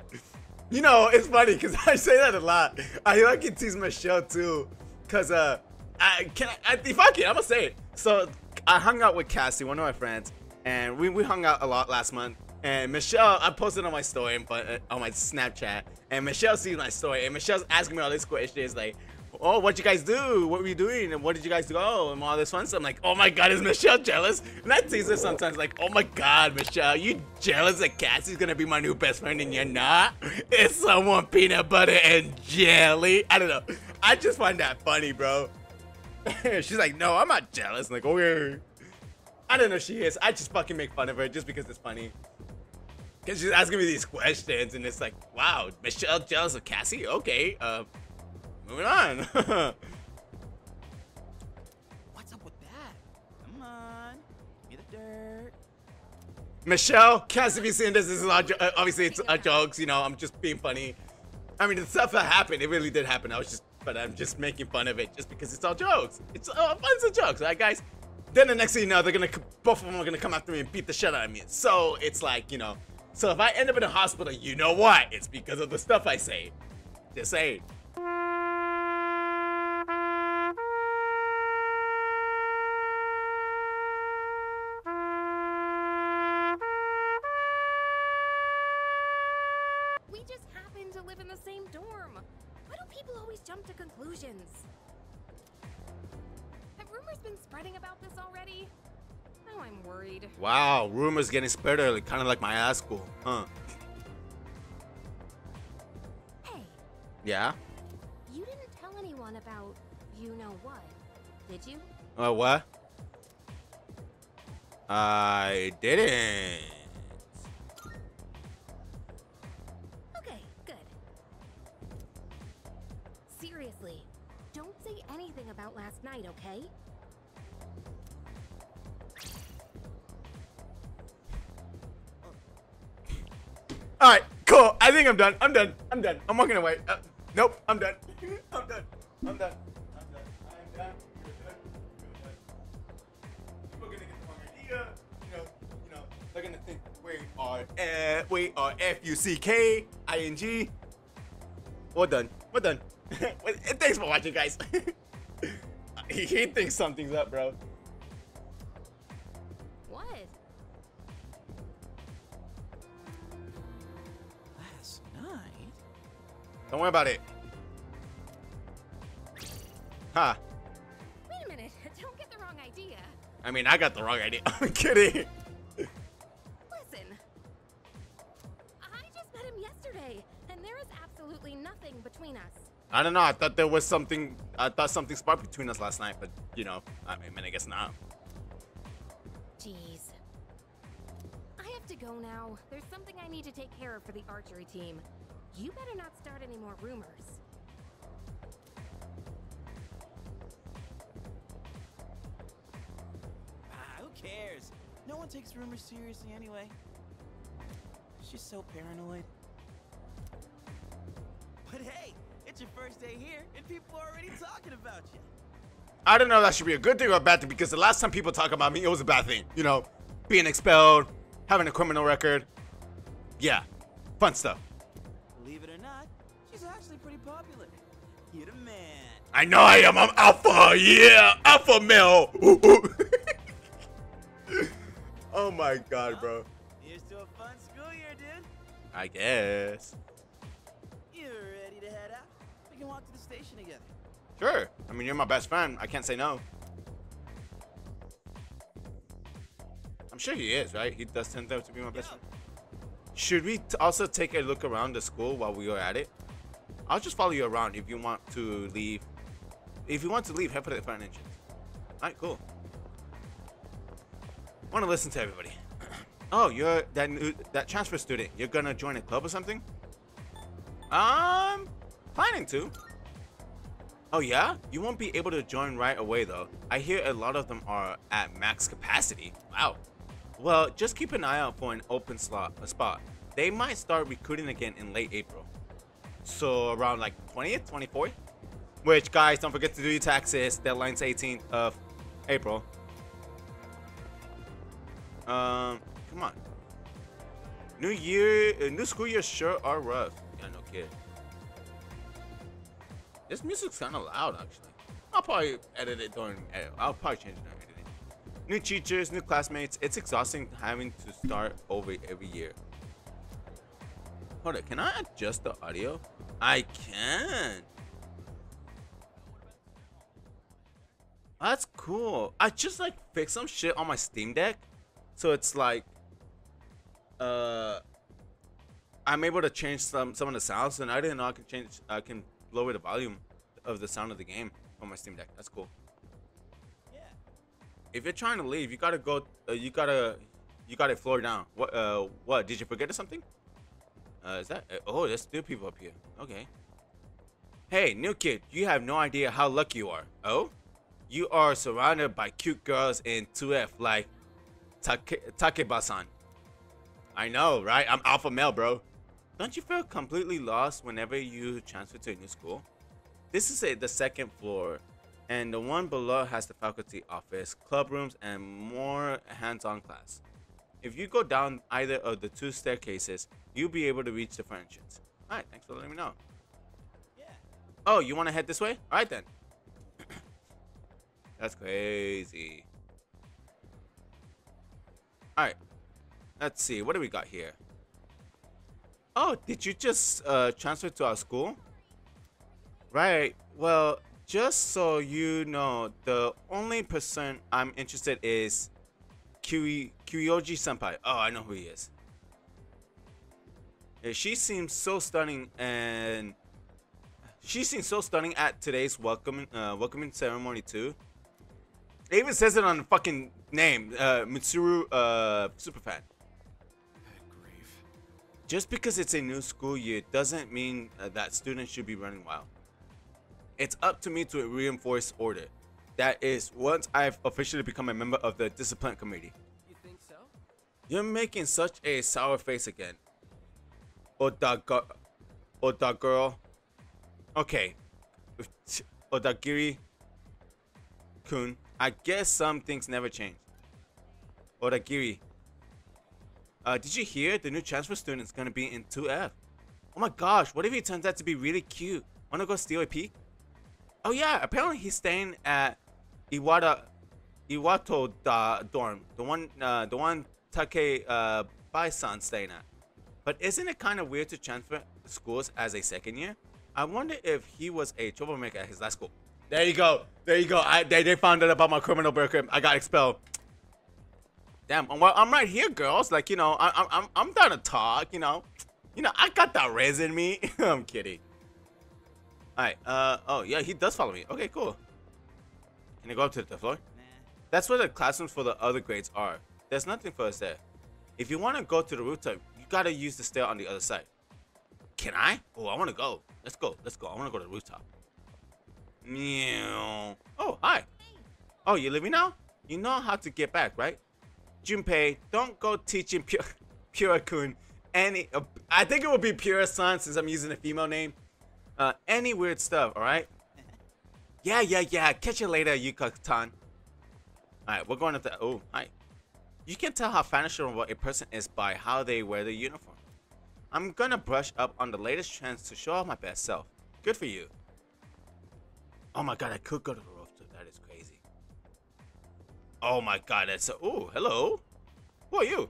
You know, it's funny because I say that a lot. I like to tease Michelle too, cause uh. I can I, I fuck it, I'm gonna say it. So I hung out with Cassie, one of my friends, and we, we hung out a lot last month. And Michelle, I posted on my story, but uh, on my Snapchat, and Michelle sees my story, and Michelle's asking me all these questions like, "Oh, what you guys do? What were you doing? And what did you guys do?" Oh, and all this fun stuff. I'm like, "Oh my God, is Michelle jealous?" And I tease her sometimes, like, "Oh my God, Michelle, you jealous that Cassie's gonna be my new best friend and you're not? It's someone peanut butter and jelly." I don't know. I just find that funny, bro. She's like, "No, I'm not jealous." I'm like, okay. I don't know if she is. I just fucking make fun of her just because it's funny. Because she's asking me these questions, and it's like, wow, Michelle jealous of Cassie? Okay, uh, moving on. What's up with that? Come on, get the dirt. Michelle, Cassie, if you're seeing this, this is a lot, uh, obviously it's a jokes, you know, I'm just being funny. I mean, the stuff that happened, it really did happen. I was just But I'm just making fun of it just because it's all jokes. It's all fun of jokes, right, guys? Then the next thing you know, they're gonna both of them are gonna come after me and beat the shit out of me. So it's like, you know, so if I end up in a hospital, you know why? It's because of the stuff I say. Just saying. We just happen to live in the same dorm. Why do people always jump to conclusions? Have rumors been spreading about this already? Now I'm worried. Wow, rumors getting spread early, kind of like my high school, huh? Hey. Yeah? You didn't tell anyone about you-know-what, did you? Uh, what? I didn't. Okay, good. Seriously, don't say anything about last night, okay? All right, cool. I think I'm done. I'm done. I'm done. I'm walking away. Uh, nope. I'm done. I'm done. I'm done. I'm done. I'm done. I'm done. People are gonna get the wrong idea. You know. You know. They're gonna think we are. Uh, we are F U C K I N G. We're done. We're done. Thanks for watching, guys. he, he thinks something's up, bro. What? Don't worry about it. Huh. Wait a minute. Don't get the wrong idea. I mean, I got the wrong idea. I'm kidding. Listen. I just met him yesterday, and there is absolutely nothing between us. I don't know. I thought there was something. I thought something sparked between us last night, but, you know, I mean, I guess not. Jeez. I have to go now. There's something I need to take care of for the archery team. You better not start any more rumors. Ah, who cares? No one takes rumors seriously anyway. She's so paranoid. But hey, it's your first day here, and people are already talking about you. I don't know if that should be a good thing or a bad thing, because the last time people talked about me, it was a bad thing. You know, being expelled, having a criminal record. Yeah, fun stuff. Popular. You're the man. I know I am. I'm alpha. Yeah, alpha male. Ooh, ooh. Oh my god, well, bro. Here's to a fun school year, dude. I guess. You're ready to head out? We can walk to the station together. Sure. I mean, you're my best friend. I can't say no. I'm sure he is, right? He does tend to be my best Yo. friend. Should we also take a look around the school while we are at it? I'll just follow you around if you want to leave. If you want to leave, head for the front engine. Alright, cool. I want to listen to everybody. Oh, you're that new, that transfer student. You're gonna join a club or something? Um, planning to. Oh yeah? You won't be able to join right away though. I hear a lot of them are at max capacity. Wow. Well, just keep an eye out for an open slot, a spot. They might start recruiting again in late April. So around like twentieth, twenty-fourth, which guys, don't forget to do your taxes. Deadline's eighteenth of April. Um, come on. New year, uh, new school year sure are rough. Yeah, no kid. This music's kind of loud, actually. I'll probably edit it during. I'll probably change it during editing. New teachers, new classmates. It's exhausting having to start over every year. Hold on, can I adjust the audio? I can. That's cool. I just like fixed some shit on my Steam Deck. So it's like, uh, I'm able to change some, some of the sounds, and I didn't know I can change, I can lower the volume of the sound of the game on my Steam Deck. That's cool. Yeah. If you're trying to leave, you gotta go, uh, you gotta, you gotta floor down. What, uh, what, did you forget something? Uh, is that? Oh, there's still people up here. Okay. Hey, new kid, you have no idea how lucky you are. Oh? You are surrounded by cute girls in two F like Take Takeba-san. I know, right? I'm alpha male, bro. Don't you feel completely lost whenever you transfer to a new school? This is a, the second floor and the one below has the faculty office, club rooms, and more hands-on class. If you go down either of the two staircases, you'll be able to reach the front entrance. All right, thanks for letting me know. Yeah. Oh, you want to head this way? All right, then. That's crazy. All right. Let's see. What do we got here? Oh, did you just uh, transfer to our school? Right. Well, just so you know, the only person I'm interested in is Kiri Kirijo Senpai. Oh, I know who he is. Yeah, she seems so stunning, and she seems so stunning at today's welcoming uh, welcoming ceremony too. It even says it on the fucking name, uh, Mitsuru uh, Superfan. Just because it's a new school year doesn't mean uh, that students should be running wild. It's up to me to reinforce order. That is, once I've officially become a member of the discipline committee. You think so? You're making such a sour face again. Odaga, Odagirl. Okay. Odagiri-kun. I guess some things never change. Odagiri. Uh, did you hear? The new transfer student's gonna be in two F. Oh my gosh, what if he turns out to be really cute? Wanna go steal a peek? Oh yeah, apparently he's staying at Iwata, Iwatodai dorm. The one, uh, the one Take uh, Baisan's staying at. But isn't it kind of weird to transfer schools as a second year? I wonder if he was a troublemaker at his last school. There you go. There you go. I, they, they found out about my criminal record. I got expelled. Damn, well, I'm right here, girls. Like, you know, I'm I'm I'm down to talk. You know, you know, I got that res in me. I'm kidding. All right. Uh. Oh, yeah. He does follow me. Okay. Cool. Can I go up to the third floor? Nah. That's where the classrooms for the other grades are. There's nothing for us there. If you want to go to the rooftop, you gotta use the stair on the other side. Can I? Oh, I want to go. Let's go. Let's go. I want to go to the rooftop. Meow. Oh, hi. Oh, you leaving now? You know how to get back, right? Junpei, don't go teaching Pure, Pura-kun any. Uh, I think it would be Pura-san since I'm using a female name. Uh, any weird stuff, all right? Yeah, yeah, yeah. Catch you later, Yuka-tan. All right, we're going up to. Oh, hi. You can tell how fashionable a person is by how they wear their uniform. I'm gonna brush up on the latest trends to show off my best self. Good for you. Oh my god, I could go to the rooftop. That is crazy. Oh my god, that's a, oh, hello. Who are you?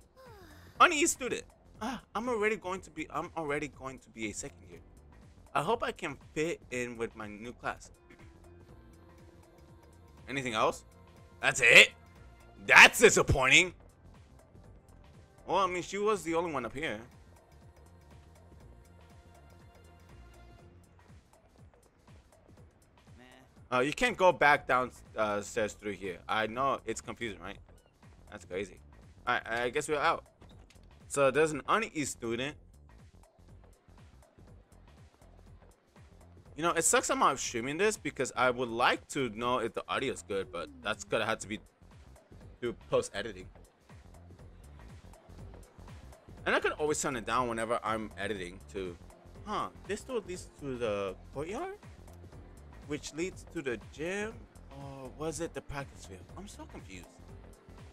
Uneasy student. Ah, I'm already going to be I'm already going to be a second year. I hope I can fit in with my new class. Anything else? That's it? That's disappointing. Well, I mean, she was the only one up here. Uh, you can't go back downstairs through here. I know it's confusing, right? That's crazy. All right, I guess we're out. So there's an uneasy student. You know, it sucks I'm not streaming this because I would like to know if the audio is good, but that's gonna have to be through post editing. And I could always turn it down whenever I'm editing too. Huh? This door leads to the courtyard, which leads to the gym, or was it the practice field? I'm so confused.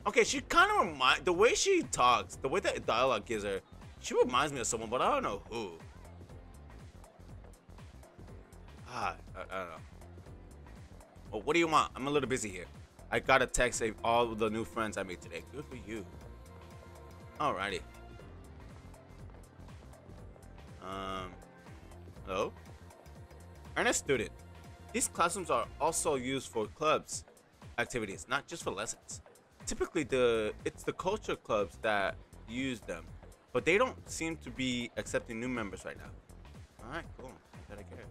Okay, she kind of reminds, the way she talks, the way that dialogue gives her, she reminds me of someone, but I don't know who. Ah, I, I don't know. Well, what do you want? I'm a little busy here. I got a text of all the new friends I made today. Good for you. Alrighty. Um, hello? Earnest student. These classrooms are also used for clubs activities, not just for lessons. Typically, the it's the culture clubs that use them, but they don't seem to be accepting new members right now. All right, cool. I gotta care.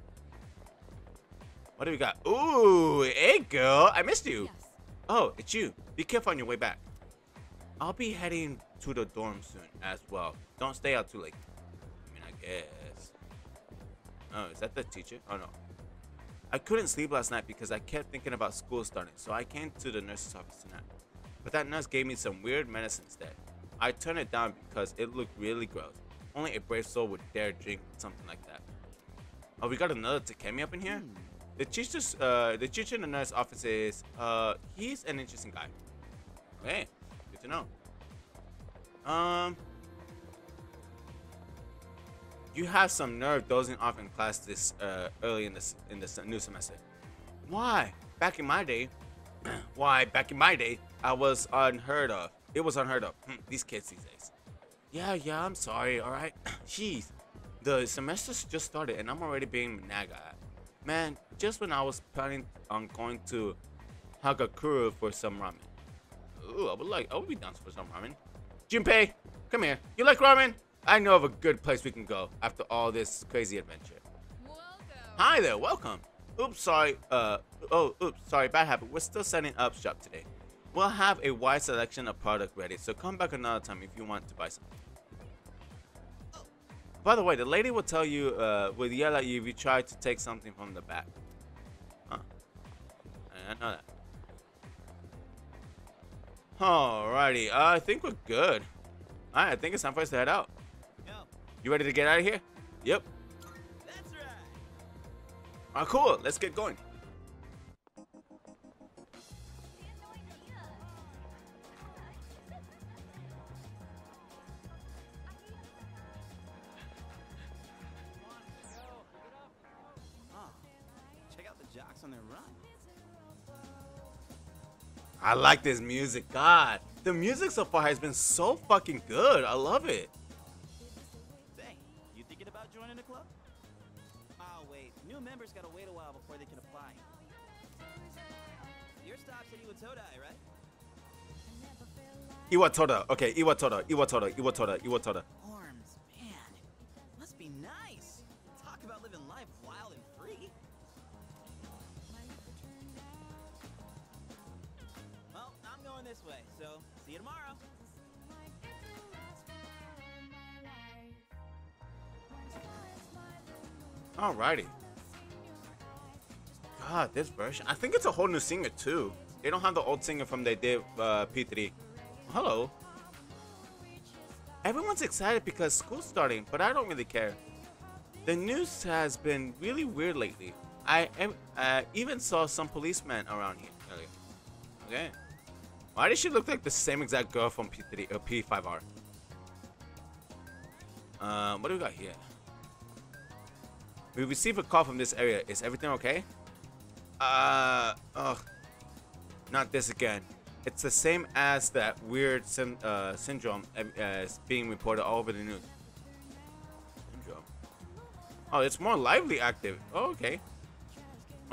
What do we got? Ooh, hey girl, I missed you. Yes. Oh, it's you. Be careful on your way back. I'll be heading to the dorm soon as well. Don't stay out too late. I mean, I guess. Oh, is that the teacher? Oh no. I couldn't sleep last night because I kept thinking about school starting, so I came to the nurse's office tonight. But that nurse gave me some weird medicine instead. I turned it down because it looked really gross. Only a brave soul would dare drink something like that. Oh, we got another Takemi up in here? The teacher's, uh, the teacher in the nurse office is, uh, he's an interesting guy. Okay, good to know. Um, you have some nerve dozing off in class this uh, early in this in this new semester. Why? Back in my day, why? Back in my day, I was unheard of. It was unheard of. Hm, these kids these days. Yeah, yeah. I'm sorry. All right. Jeez, the semester's just started and I'm already being nagged at. Man, just when I was planning on going to Hagakure for some ramen. Ooh, I would like, I would be down for some ramen. Junpei, come here. You like ramen? I know of a good place we can go after all this crazy adventure. Welcome. Hi there, welcome. Oops, sorry. Uh, oh, oops, sorry, bad habit. We're still setting up shop today. We'll have a wide selection of product ready, so come back another time if you want to buy something. Oh. By the way, the lady will tell you, uh, will yell at you if you try to take something from the back. Huh. I didn't know that. Alrighty, uh, I think we're good. Alright, I think it's time for us to head out. Yep. You ready to get out of here? Yep. That's right. Alright, cool. Let's get going. Check out the jocks on their run. I like this music. God, the music so far has been so fucking good. I love it. Hey, you thinking about joining the club? Oh wait, new members gotta wait a while before they can apply. Your stop's at Iwatodai, right? Iwatodai. Okay, Iwatodai. Iwatodai. Iwatodai. Iwatodai. Arms, man, must be nice. Talk about living life wild and free. This way, so see you tomorrow. Alrighty. God, this version. I think it's a whole new singer too. They don't have the old singer from they did uh, P three. Hello. Everyone's excited because school's starting, but I don't really care. The news has been really weird lately. I am, uh, even saw some policemen around here earlier. Okay. Why does she look like the same exact girl from P three or P five R? Um, what do we got here? We received a call from this area. Is everything okay? Uh, ugh. Not this again. It's the same as that weird sim uh, syndrome as being reported all over the news. Syndrome. Oh, it's more lively active. Oh, okay.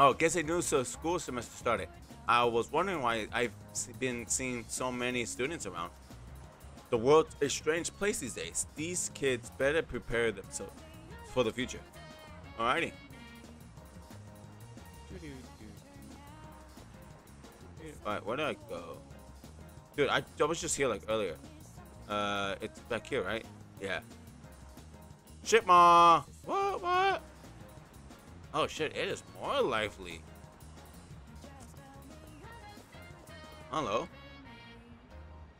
Oh, guess they knew so school semester started. I was wondering why I've been seeing so many students around. The world's a strange place these days. These kids better prepare themselves for the future. Alrighty. Alright, where do I go? Dude, I, I was just here like earlier. Uh, it's back here, right? Yeah. Shit, ma! What? What? Oh shit, it is more lively. Hello.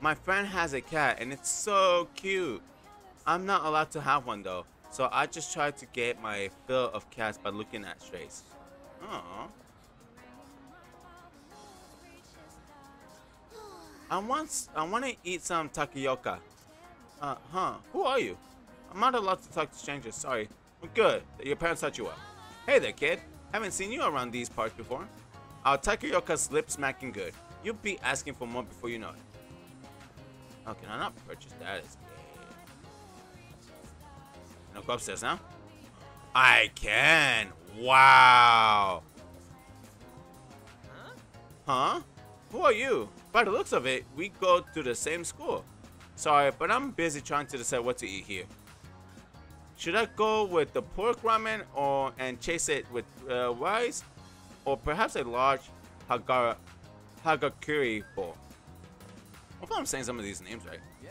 My friend has a cat and it's so cute. I'm not allowed to have one though, so I just try to get my fill of cats by looking at strays. Aww. I want, I want to eat some takoyaki. Uh huh. Who are you? I'm not allowed to talk to strangers, sorry. I'm good that your parents taught you well. Hey there, kid. Haven't seen you around these parts before. Our takoyaki's lip smacking good. You'll be asking for more before you know it. Oh, can I not purchase that? It's good. Can I go upstairs now? I can. Wow. Huh? Huh? Who are you? By the looks of it, we go to the same school. Sorry, but I'm busy trying to decide what to eat here. Should I go with the pork ramen or and chase it with uh, rice, or perhaps a large hagara? Hagakure Boy. I hope I'm saying some of these names right. Yeah.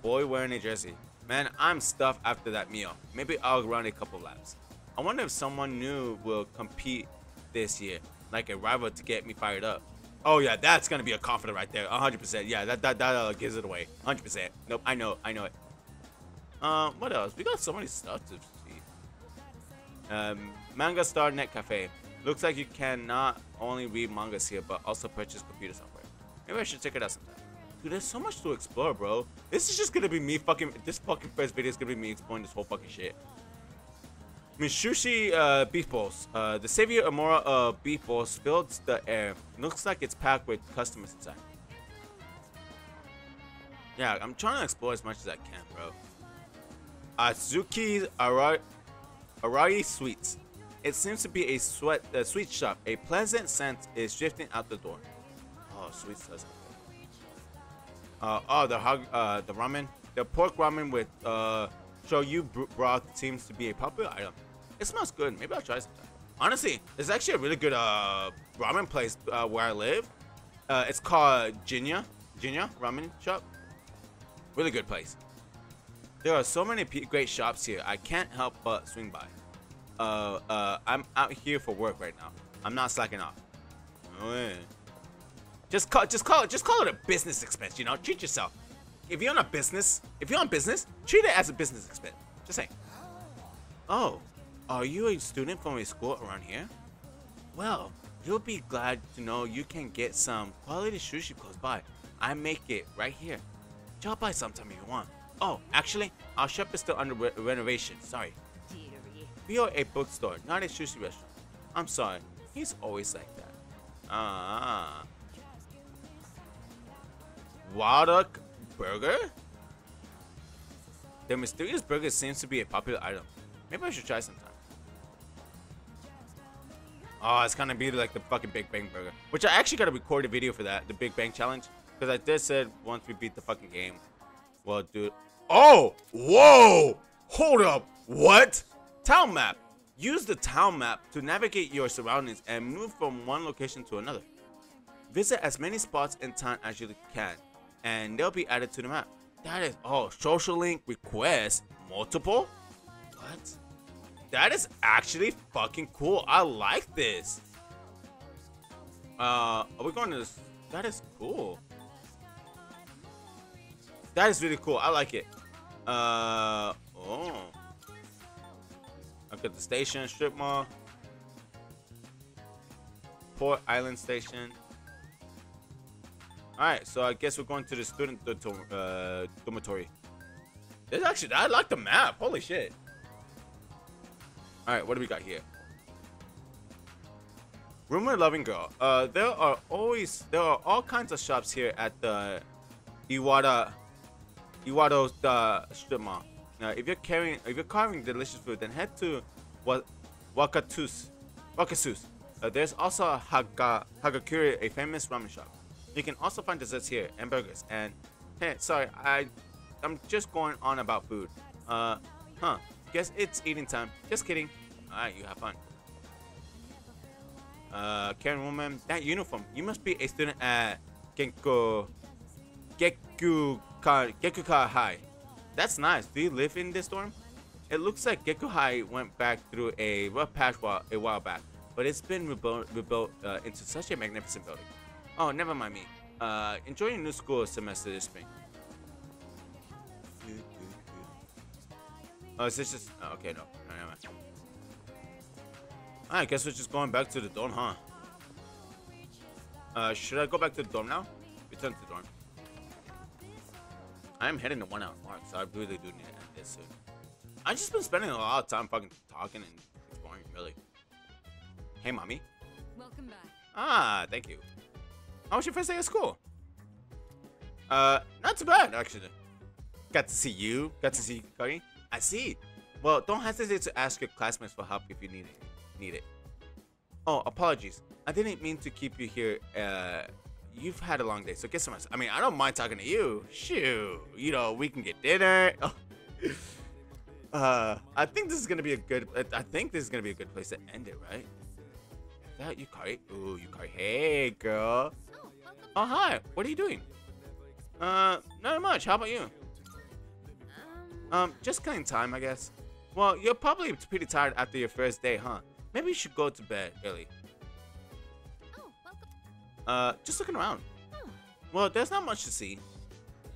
Boy wearing a jersey. Man, I'm stuffed after that meal. Maybe I'll run a couple laps. I wonder if someone new will compete this year, like a rival to get me fired up. Oh yeah, that's gonna be a confident right there, one hundred percent. Yeah, that that that uh, gives it away, one hundred percent. Nope, I know, I know it. Um, uh, what else? We got so many stuff to see. Um, Manga Star Net Cafe. Looks like you cannot only read mangas here, but also purchase computer software. Maybe I should check it out sometime. Dude, there's so much to explore, bro. This is just gonna be me fucking, this fucking first video is gonna be me exploring this whole fucking shit. Mishushi uh, Beef Balls. Uh, the savior Amora of uh, Beef Balls fills the air. Looks like it's packed with customers inside. Yeah, I'm trying to explore as much as I can, bro. Azuki Arai, Arai Sweets. It seems to be a sweat uh, sweet shop. A pleasant scent is drifting out the door. Oh, sweet scent. Uh, oh, the hog, uh, the ramen, the pork ramen with uh, shoyu broth seems to be a popular item. It smells good. Maybe I'll try sometime. Honestly, there's actually a really good uh, ramen place uh, where I live. Uh, it's called Jinya, Jinya Ramen Shop. Really good place. There are so many great shops here. I can't help but swing by. Uh, uh, I'm out here for work right now. I'm not slacking off. Oh, just call, just call it, just call it a business expense. You know, treat yourself. If you're on a business, if you're on business, treat it as a business expense. Just saying. Oh, are you a student from a school around here? Well, you'll be glad to know you can get some quality sushi close by. I make it right here. Drop by sometime if you want. Oh, actually, our shop is still under re renovation. Sorry. Deary. We are a bookstore, not a sushi restaurant. I'm sorry. He's always like that. Ah. Wadak burger? The mysterious burger seems to be a popular item. Maybe I should try sometime. Oh, it's gonna be like the fucking Big Bang burger, which I actually gotta record a video for that, the Big Bang challenge, because I did said once we beat the fucking game. Well, dude. Oh, whoa! Hold up. What? Town map. Use the town map to navigate your surroundings and move from one location to another. Visit as many spots in town as you can, and they'll be added to the map. That is, oh, social link request multiple? What? That is actually fucking cool. I like this. Uh, are we going to this? That is cool. That is really cool. I like it. Uh, oh. Look at the station, strip mall. Port Island Station. Alright, so I guess we're going to the student uh, dormitory. This actually, I like the map. Holy shit. Alright, what do we got here? Rumor loving girl. Uh, there are always, there are all kinds of shops here at the Iwata, Iwato's uh, strip mall. Now, if you're carrying, if you're carving delicious food, then head to Wakatus. Wakatus. Uh, there's also Haga, Hagakure, a famous ramen shop. You can also find desserts here and burgers. And hey, sorry, I, I'm just going on about food. Uh, huh? Guess it's eating time. Just kidding. All right, you have fun. Uh, Karen woman, that uniform. You must be a student at Genko, Gekkoukan, Gekkoukan High. That's nice. Do you live in this dorm? It looks like Gekkoukan High went back through a rough patch while, a while back, but it's been rebuilt, rebuilt uh, into such a magnificent building. Oh, never mind me. Uh, enjoy your new school semester this spring. Oh, is this just... Oh, okay, no. No, never mind. Alright, I guess we're just going back to the dorm, huh? Uh, should I go back to the dorm now? Return to the dorm. I'm heading to one hour mark, so I really do need to end this soon. I've just been spending a lot of time fucking talking and exploring, really. Hey, mommy. Welcome back. Ah, thank you. How was your first day at school? Uh, not too bad, actually. Got to see you. Got to see Yukari. I see. Well, don't hesitate to ask your classmates for help if you need it. Need it. Oh, apologies. I didn't mean to keep you here. Uh, you've had a long day, so get some rest. I mean, I don't mind talking to you. Shoo. You know, we can get dinner. uh, I think this is gonna be a good. I think this is gonna be a good place to end it, right? Is that Yukari? Ooh, Yukari. Hey, girl. Oh, hi. What are you doing? Uh, not much. How about you? Um, just killing time, I guess. Well, you're probably pretty tired after your first day, huh? Maybe you should go to bed early. Oh, welcome. Uh, just looking around. Oh. Well, there's not much to see.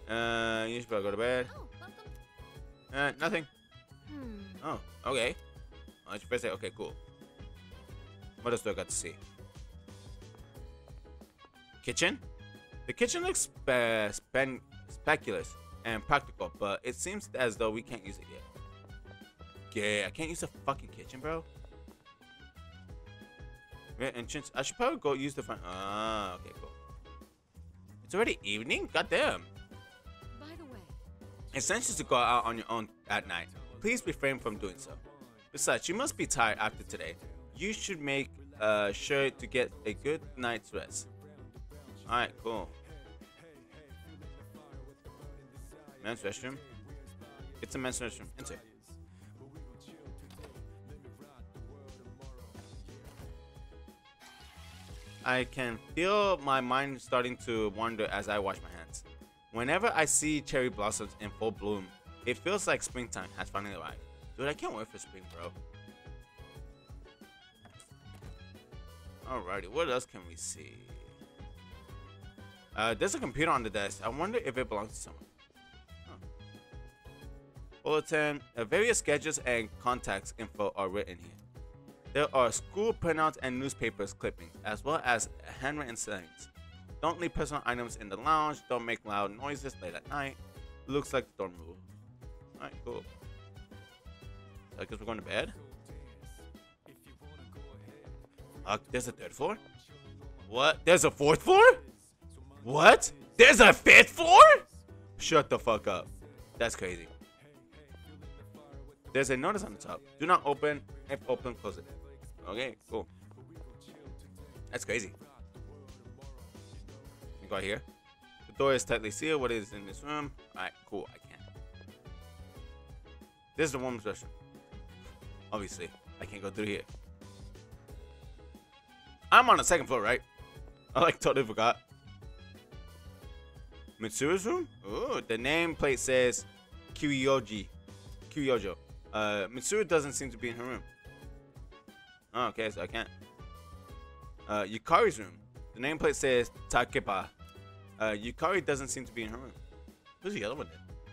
Uh, you should probably go to bed. Oh, welcome. Uh, nothing. Hmm. Oh, okay. Oh, it's your first day. Okay, cool. What else do I got to see? Kitchen? The kitchen looks uh, spen speculous and practical, but it seems as though we can't use it yet. Yeah, I can't use the fucking kitchen, bro. Rear entrance. I should probably go use the front. Ah, okay, cool. It's already evening? Goddamn. By the way, it's senseless to go out on your own at night. Please refrain from doing so. Besides, you must be tired after today. You should make uh, sure to get a good night's rest. Alright, cool. Men's restroom. It's a men's restroom. Enter. I can feel my mind starting to wander as I wash my hands. Whenever I see cherry blossoms in full bloom, it feels like springtime has finally arrived. Dude, I can't wait for spring, bro. Alrighty, what else can we see? Uh, there's a computer on the desk. I wonder if it belongs to someone. Huh. Bulletin. Uh, various schedules and contacts info are written here. There are school printouts and newspapers clippings, as well as handwritten signs. Don't leave personal items in the lounge. Don't make loud noises late at night. Looks like the dorm rule. Alright, cool. So I guess we're going to bed. Uh, there's a third floor? What? There's a fourth floor? What? There's a fifth floor? Shut the fuck up. That's crazy. There's a notice on the top. Do not open. If open, close it. Okay, cool. That's crazy. You go here. The door is tightly sealed. What is in this room? Alright, cool. I can't. This is the woman's restroom. Obviously, I can't go through here. I'm on the second floor, right? I like totally forgot. Mitsuru's room? Ooh, the nameplate says Kirijoji. Kirijo. Uh, Mitsuru doesn't seem to be in her room. Oh, okay, so I can't. Uh, Yukari's room. The nameplate says Takeba. Uh, Yukari doesn't seem to be in her room. Who's the other one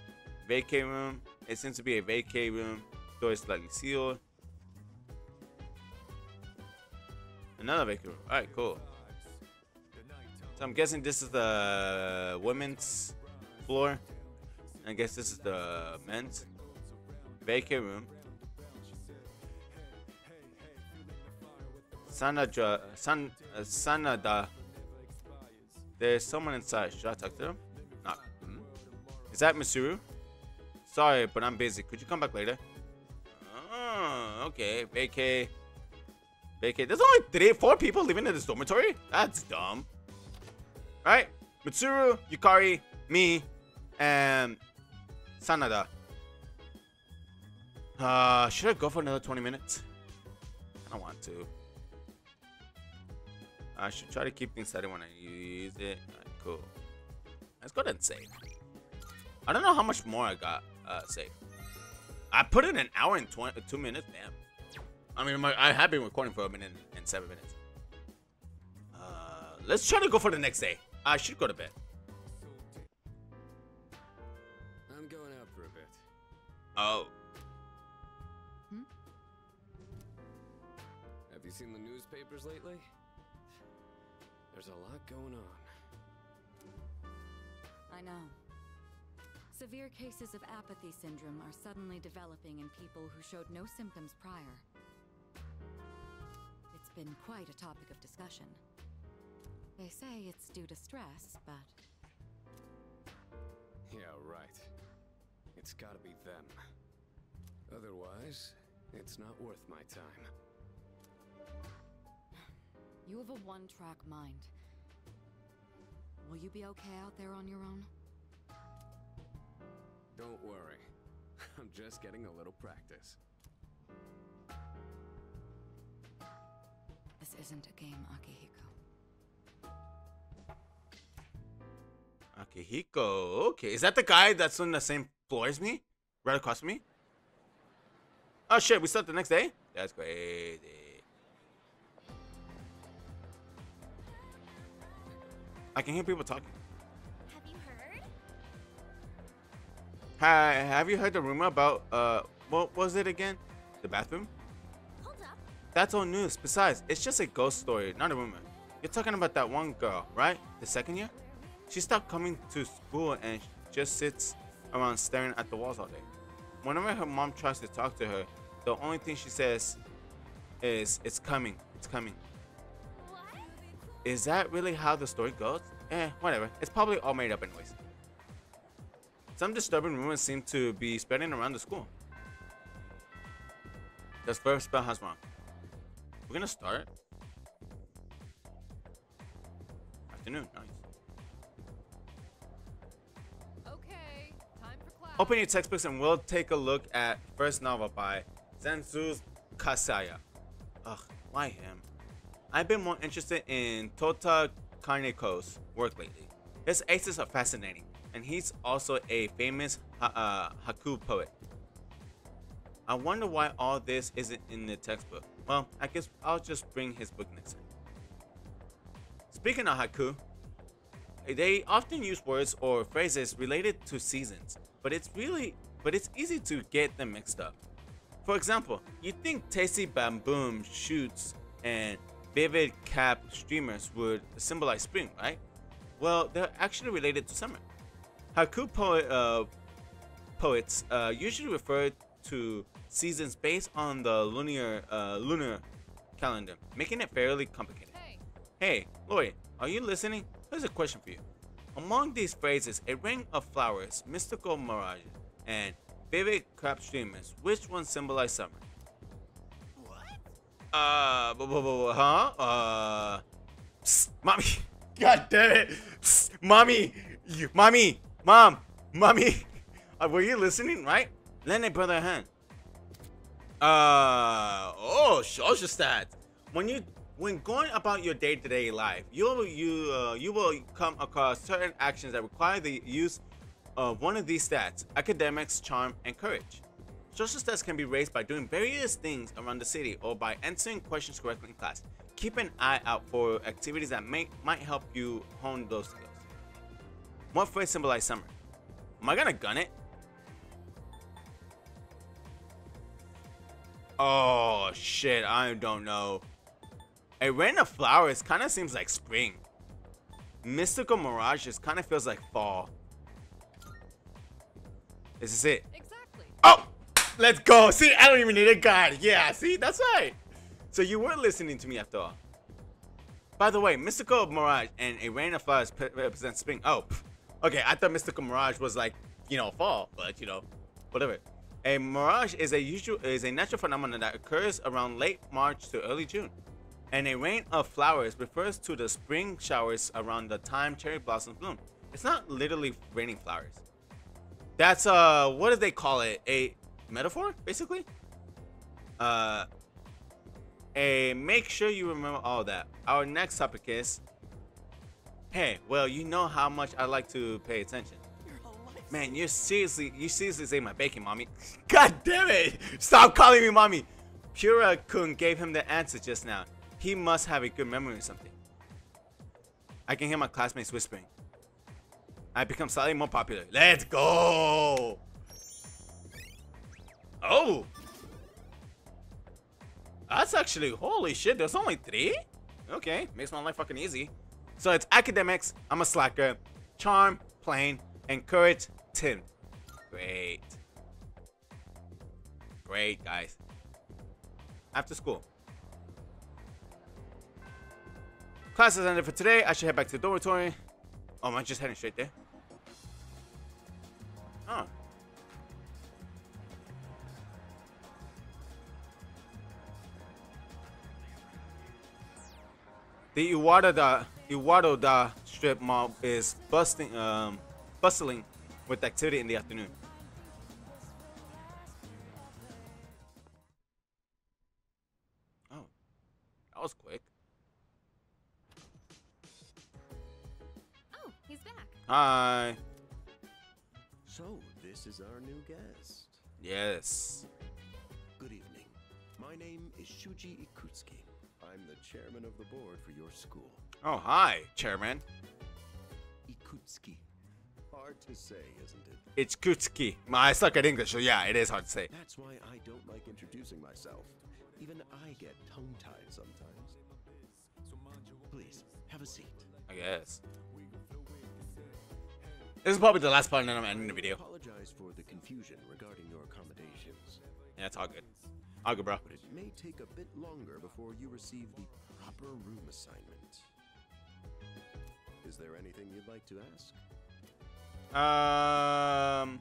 then? Vacay room. It seems to be a vacay room. Door is slightly sealed. Another vacay room. Alright, cool. So I'm guessing this is the women's floor. I guess this is the men's. Vacay room. Sanada, San, uh, Sanada. There's someone inside. Should I talk to them? Nah. Hmm. Is that Mitsuru? Sorry, but I'm busy. Could you come back later? Oh, okay. Vacay. Vacay. There's only three, four people living in this dormitory? That's dumb. Alright. Mitsuru, Yukari, me, and Sanada. Uh, should I go for another twenty minutes? I don't want to. I should try to keep things steady when I use it. Alright, cool. Let's go ahead and save. I don't know how much more I got uh, saved. I put in an hour and twenty, two minutes. Damn. I mean, my, I have been recording for a minute and seven minutes. Uh, let's try to go for the next day. I should go to bed. I'm going out for a bit. Oh. Have you seen the newspapers lately? There's a lot going on. I know. Severe cases of apathy syndrome are suddenly developing in people who showed no symptoms prior. It's been quite a topic of discussion. They say it's due to stress, but... Yeah, right. It's gotta be them. Otherwise, it's not worth my time. You have a one-track mind. Will you be okay out there on your own? Don't worry. I'm just getting a little practice. This isn't a game, Akihiko. Akihiko, okay. Is that the guy that's on the same floor as me? Right across from me? Oh shit, we start the next day? That's crazy. I can hear people talking. Have you heard? Hi, have you heard the rumor about, uh, what was it again? The bathroom? Hold up. That's all news. Besides, it's just a ghost story, not a rumor. You're talking about that one girl, right? The second year? She stopped coming to school and just sits around staring at the walls all day. Whenever her mom tries to talk to her, the only thing she says is, it's coming, it's coming. What? Is that really how the story goes? Eh, whatever. It's probably all made up anyways. Some disturbing rumors seem to be spreading around the school. This first spell has wrong. We're gonna start. Afternoon, nice. Okay, time for class. Open your textbooks and we'll take a look at first novel by Zenzu Kasaya. Ugh, why him? I've been more interested in Tota Kaneko's work lately. His aces are fascinating, and he's also a famous ha uh, haiku poet. I wonder why all this isn't in the textbook. Well, I guess I'll just bring his book next time. Speaking of haiku, they often use words or phrases related to seasons, but it's really, but it's easy to get them mixed up. For example, you'd think tasty bamboo shoots and vivid cap streamers would symbolize spring, right? Well, they're actually related to summer. Haiku poet, uh, poets uh, usually refer to seasons based on the lunar uh, lunar calendar, making it fairly complicated. Hey, hey Lori, are you listening? Here's a question for you. Among these phrases, a ring of flowers, mystical mirage, and vivid crab streamers, which one symbolize summer? What? Uh, bu bu bu huh? Uh, psst, mommy. God damn it, psst, mommy, you, mommy, mom, mommy. Uh, were you listening, right? Lend a brother a hand. Uh oh, social stats. When you when going about your day-to-day -day life, you'll you uh, you will come across certain actions that require the use of one of these stats: academics, charm, and courage. Social stats can be raised by doing various things around the city or by answering questions correctly in class. Keep an eye out for activities that may might help you hone those skills. What phrase symbolize summer? Am I gonna gun it? Oh shit, I don't know. A rain of flowers kind of seems like spring. Mystical mirages kind of feels like fall. This is it. Exactly. Oh, let's go. See, I don't even need a guide. Yeah, see, that's right. So you were listening to me after all. By the way, mystical mirage and a rain of flowers represent spring. Oh, okay. I thought mystical mirage was like, you know, fall, but you know, whatever. A mirage is a usual is a natural phenomenon that occurs around late March to early June, and a rain of flowers refers to the spring showers around the time cherry blossoms bloom. It's not literally raining flowers. That's uh, what do they call it? A metaphor, basically. Uh, a make sure you remember all that. Our next topic is. Hey, well, you know how much I like to pay attention. Man, you're seriously, you seriously say my bacon, mommy. God damn it! Stop calling me mommy! Pura-kun gave him the answer just now. He must have a good memory or something. I can hear my classmates whispering. I become slightly more popular. Let's go! Oh! That's actually, holy shit, there's only three? Okay, makes my life fucking easy. So it's academics, I'm a slacker, charm, plain, and courage, Tim. Great. Great, guys. After school. Class is ended for today. I should head back to the dormitory. Oh, am I just heading straight there? Oh. The Iwatodai, Iwatodai strip mall is busting, um, bustling with activity in the afternoon. Oh, that was quick. Oh, he's back. Hi. So this is our new guest. Yes. Good evening. My name is Shuji Ikutsuki. I'm the chairman of the board for your school. Oh, hi, chairman. Ikutsuki. Hard to say, isn't it? It's Ikutsuki. I suck at English, so yeah, it is hard to say. That's why I don't like introducing myself. Even I get tongue-tied sometimes. Please, have a seat. I guess. This is probably the last part, and then I'm ending the video. I apologize for the confusion regarding your accommodations. Yeah, it's all good. All good, bro. But it may take a bit longer before you receive the proper room assignment. Is there anything you'd like to ask? Um...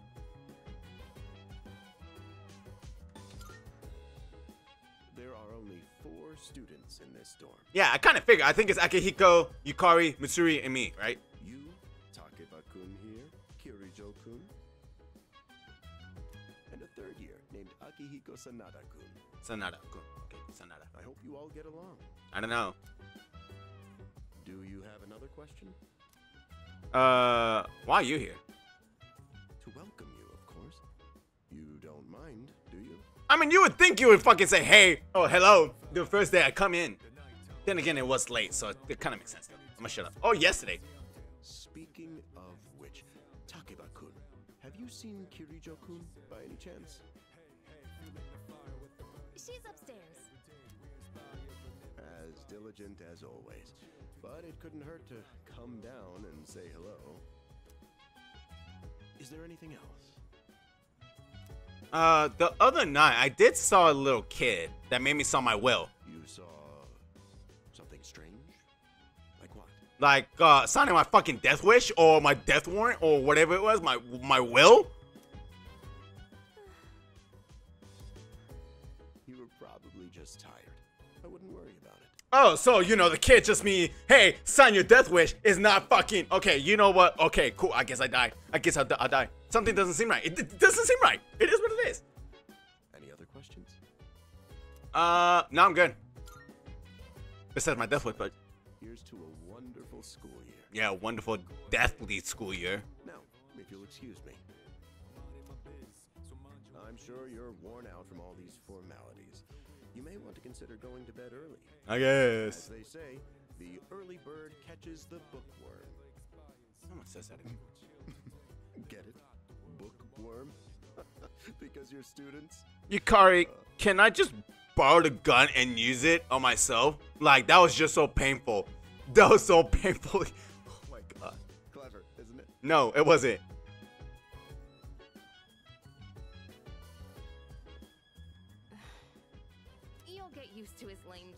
There are only four students in this dorm. Yeah, I kind of figured. I think it's Akihiko, Yukari, Mitsuru, and me, right? You, Takeba-kun here, Kirijo-kun, and a third year named Akihiko Sanada-kun. Sanada-kun. Okay, Sanada. I hope you all get along. I don't know. Do you have another question? Uh, why are you here? To welcome you, of course. You don't mind, do you? I mean, you would think you would fucking say, hey, oh, hello, the first day I come in. Then again, it was late, so it kind of makes sense. Though. I'm gonna shut up. Oh, yesterday. Speaking of which, Takeba-kun, have you seen Kirijo-kun by any chance? She's upstairs. As diligent as always. But it couldn't hurt to come down and say hello. Is there anything else? Uh, the other night, I did saw a little kid that made me saw my will. You saw something strange? Like what? Like, uh, signing my fucking death wish or my death warrant or whatever it was, my, my will? You were probably just tired. I wouldn't worry about it. Oh, so, you know, the kid just me, hey, sign your death wish is not fucking, okay, you know what, okay, cool, I guess I die. I guess I'll, I'll die. Something doesn't seem right. It, it doesn't seem right. It is what it is. Any other questions? Uh, no, I'm good. Besides my death wish, but. Here's to a wonderful school year. Yeah, a wonderful deathly school year. Now, if you'll excuse me. I'm sure you're worn out from all these formalities. You may want to consider going to bed early. I guess. As they say, the early bird catches the bookworm. Someone says that again. Get it? Bookworm? Because you're students? Yukari, uh, can I just borrow the gun and use it on myself? Like, that was just so painful. That was so painful. Oh my god. Clever, isn't it? No, it wasn't.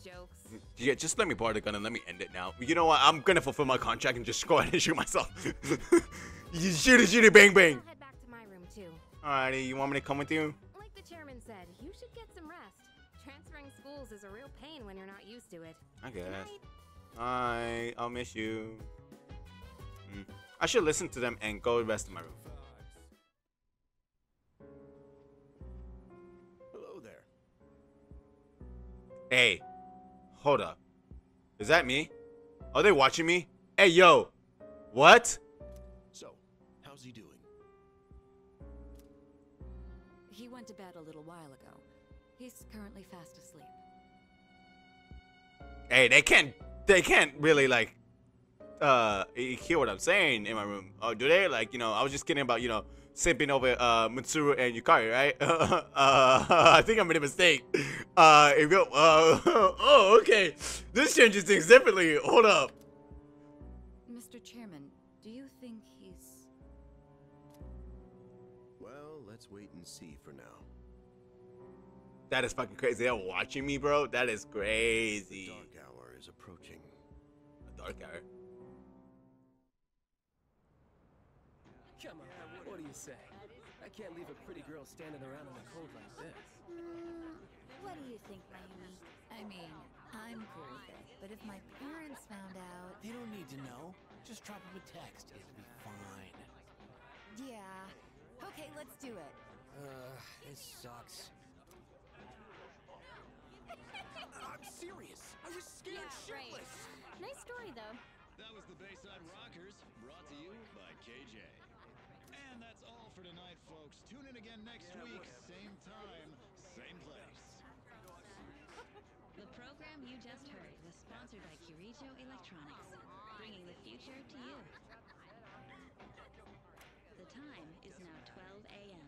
Jokes. Yeah, just let me borrow the gun and let me end it now. You know what? I'm gonna fulfill my contract and just go ahead and shoot myself. You shoot it, shoot it, bang, bang. I'll head back to my room too. Alrighty, you want me to come with you? Like the chairman said, you should get some rest. Transferring schools is a real pain when you're not used to it. I guess. Hi, I'll miss you. Mm. I should listen to them and go rest in my room. Hello there. Hey. Hold up. Is that me? Are they watching me? Hey, yo. What? So, how's he doing? He went to bed a little while ago. He's currently fast asleep. Hey, they can't, they can't really, like, uh, hear what I'm saying in my room. Oh, do they? Like, you know, I was just kidding about, you know, simping over uh, Mitsuru and Yukari, right? uh, I think I made a mistake. Uh, if you, uh, oh, okay. This changes things differently. Hold up. Mister Chairman, do you think he's... Well, let's wait and see for now. That is fucking crazy. They're watching me, bro. That is crazy. The dark hour is approaching. The dark hour. Come on. What do you say? I can't leave a pretty girl standing around in the cold like this. Mm, what do you think, Miami? I mean, I'm cool with it, but if my parents found out... They don't need to know. Just drop them a text. It'll be fine. Yeah. Okay, let's do it. Uh, this sucks. I'm serious. I was scared yeah, shitless. Right. Nice story, though. That was the Bayside Rockers, brought to you by K J. And that's all for tonight, folks. Tune in again next yeah, week, same time, same place. The program you just heard was sponsored by Kirijo Electronics, bringing the future to you. The time is now twelve A M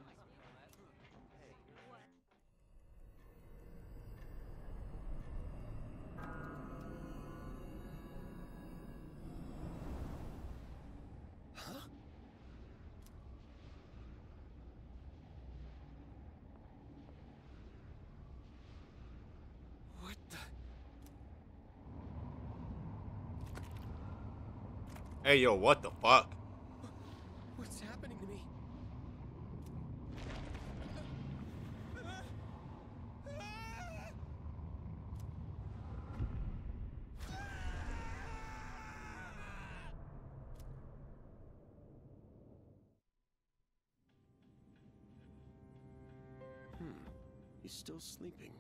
Hey, yo, what the fuck? What's happening to me? Hmm. He's still sleeping.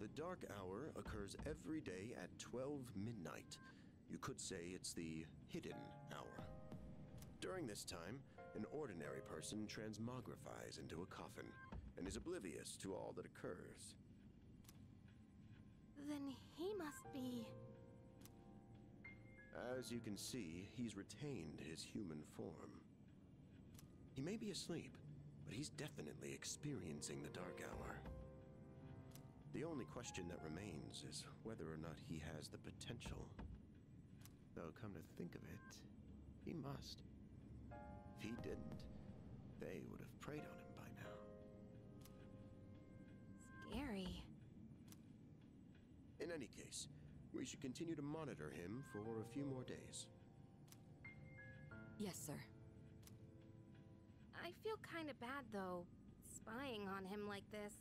The Dark Hour occurs every day at twelve midnight. You could say it's the hidden hour. During this time, an ordinary person transmogrifies into a coffin and is oblivious to all that occurs. Then he must be... As you can see, he's retained his human form. He may be asleep, but he's definitely experiencing the Dark Hour. The only question that remains is whether or not he has the potential. Though, come to think of it, he must. If he didn't, they would have preyed on him by now. Scary. In any case, we should continue to monitor him for a few more days. Yes, sir. I feel kind of bad, though, spying on him like this.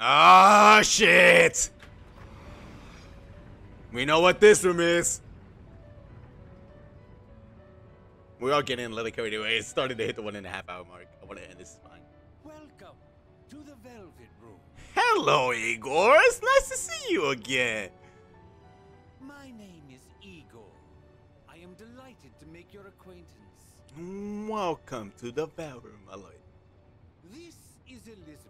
Ah, shit! We know what this room is. We are getting a little carried away. It's starting to hit the one and a half hour mark. I want to end this fine. Welcome to the Velvet Room. Hello, Igor. It's nice to see you again. My name is Igor. I am delighted to make your acquaintance. Welcome to the Velvet Room, my lord. This is Elizabeth.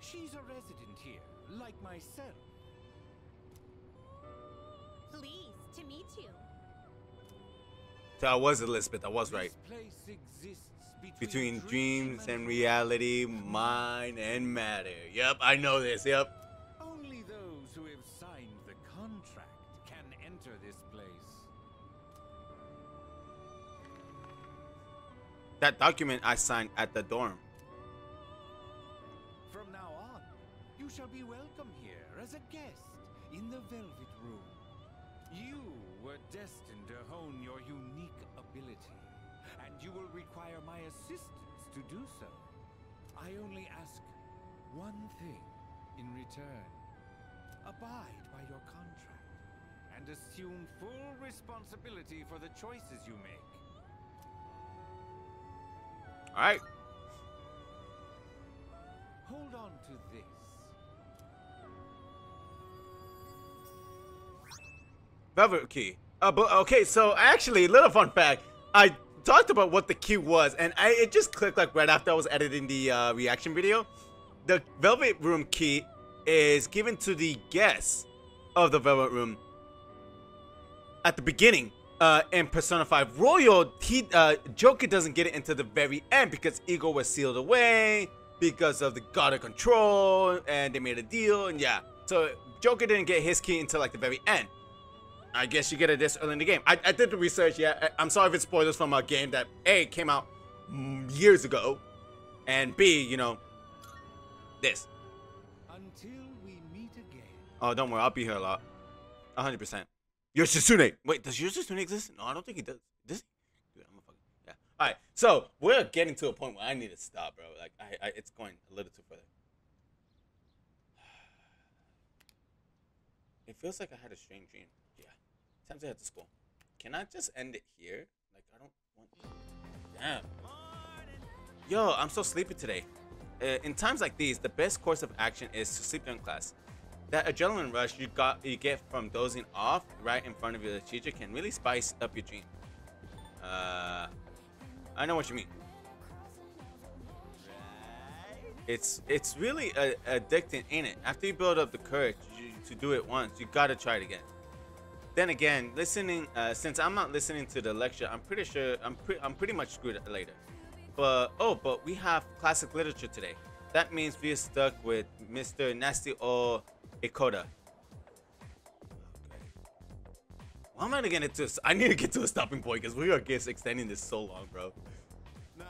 She's a resident here, like myself. Pleased to meet you. So I was Elizabeth, I was right. This place exists between, between dreams and, and reality, mind and matter. Yep, I know this, yep. Only those who have signed the contract can enter this place. That document I signed at the dorm. You shall be welcome here as a guest in the Velvet Room. You were destined to hone your unique ability, and you will require my assistance to do so. I only ask one thing in return. Abide by your contract and assume full responsibility for the choices you make. All right. Hold on to this. Velvet key. Uh, but, okay, so actually, little fun fact. I talked about what the key was, and I it just clicked like right after I was editing the uh, reaction video. The Velvet Room key is given to the guests of the Velvet Room at the beginning. Uh, in Persona five Royal, he uh, Joker doesn't get it until the very end because Igor was sealed away because of the God of Control, and they made a deal, and yeah, so Joker didn't get his key until like the very end. I guess you get it this early in the game. I, I did the research, yeah. I, I'm sorry if it's spoilers from a game that A, came out years ago, and B, you know, this. Until we meet again. Oh, don't worry. I'll be here a lot. one hundred percent. Yoshitsune. Wait, does Yoshitsune exist? No, I don't think he does. Does he? Dude, I'm a fucking... Yeah. All right. So, we're getting to a point where I need to stop, bro. Like, I, I, it's going a little too further. It feels like I had a strange dream. Times I had to school. Can I just end it here? Like, I don't want to. Damn. Yo, I'm so sleepy today. Uh, in times like these, the best course of action is to sleep during class. That adrenaline rush you got, you get from dozing off right in front of your teacher can really spice up your dream. Uh, I know what you mean. It's it's really a, addicting, ain't it? After you build up the courage you, to do it once, you gotta try it again. Then again, listening uh, since I'm not listening to the lecture, I'm pretty sure I'm pre I'm pretty much screwed later. But oh, but we have classic literature today. That means we're stuck with Mister Nasty or Ikoda. Why am I gonna get into? I need to get to a stopping point because we are just extending this so long, bro. Now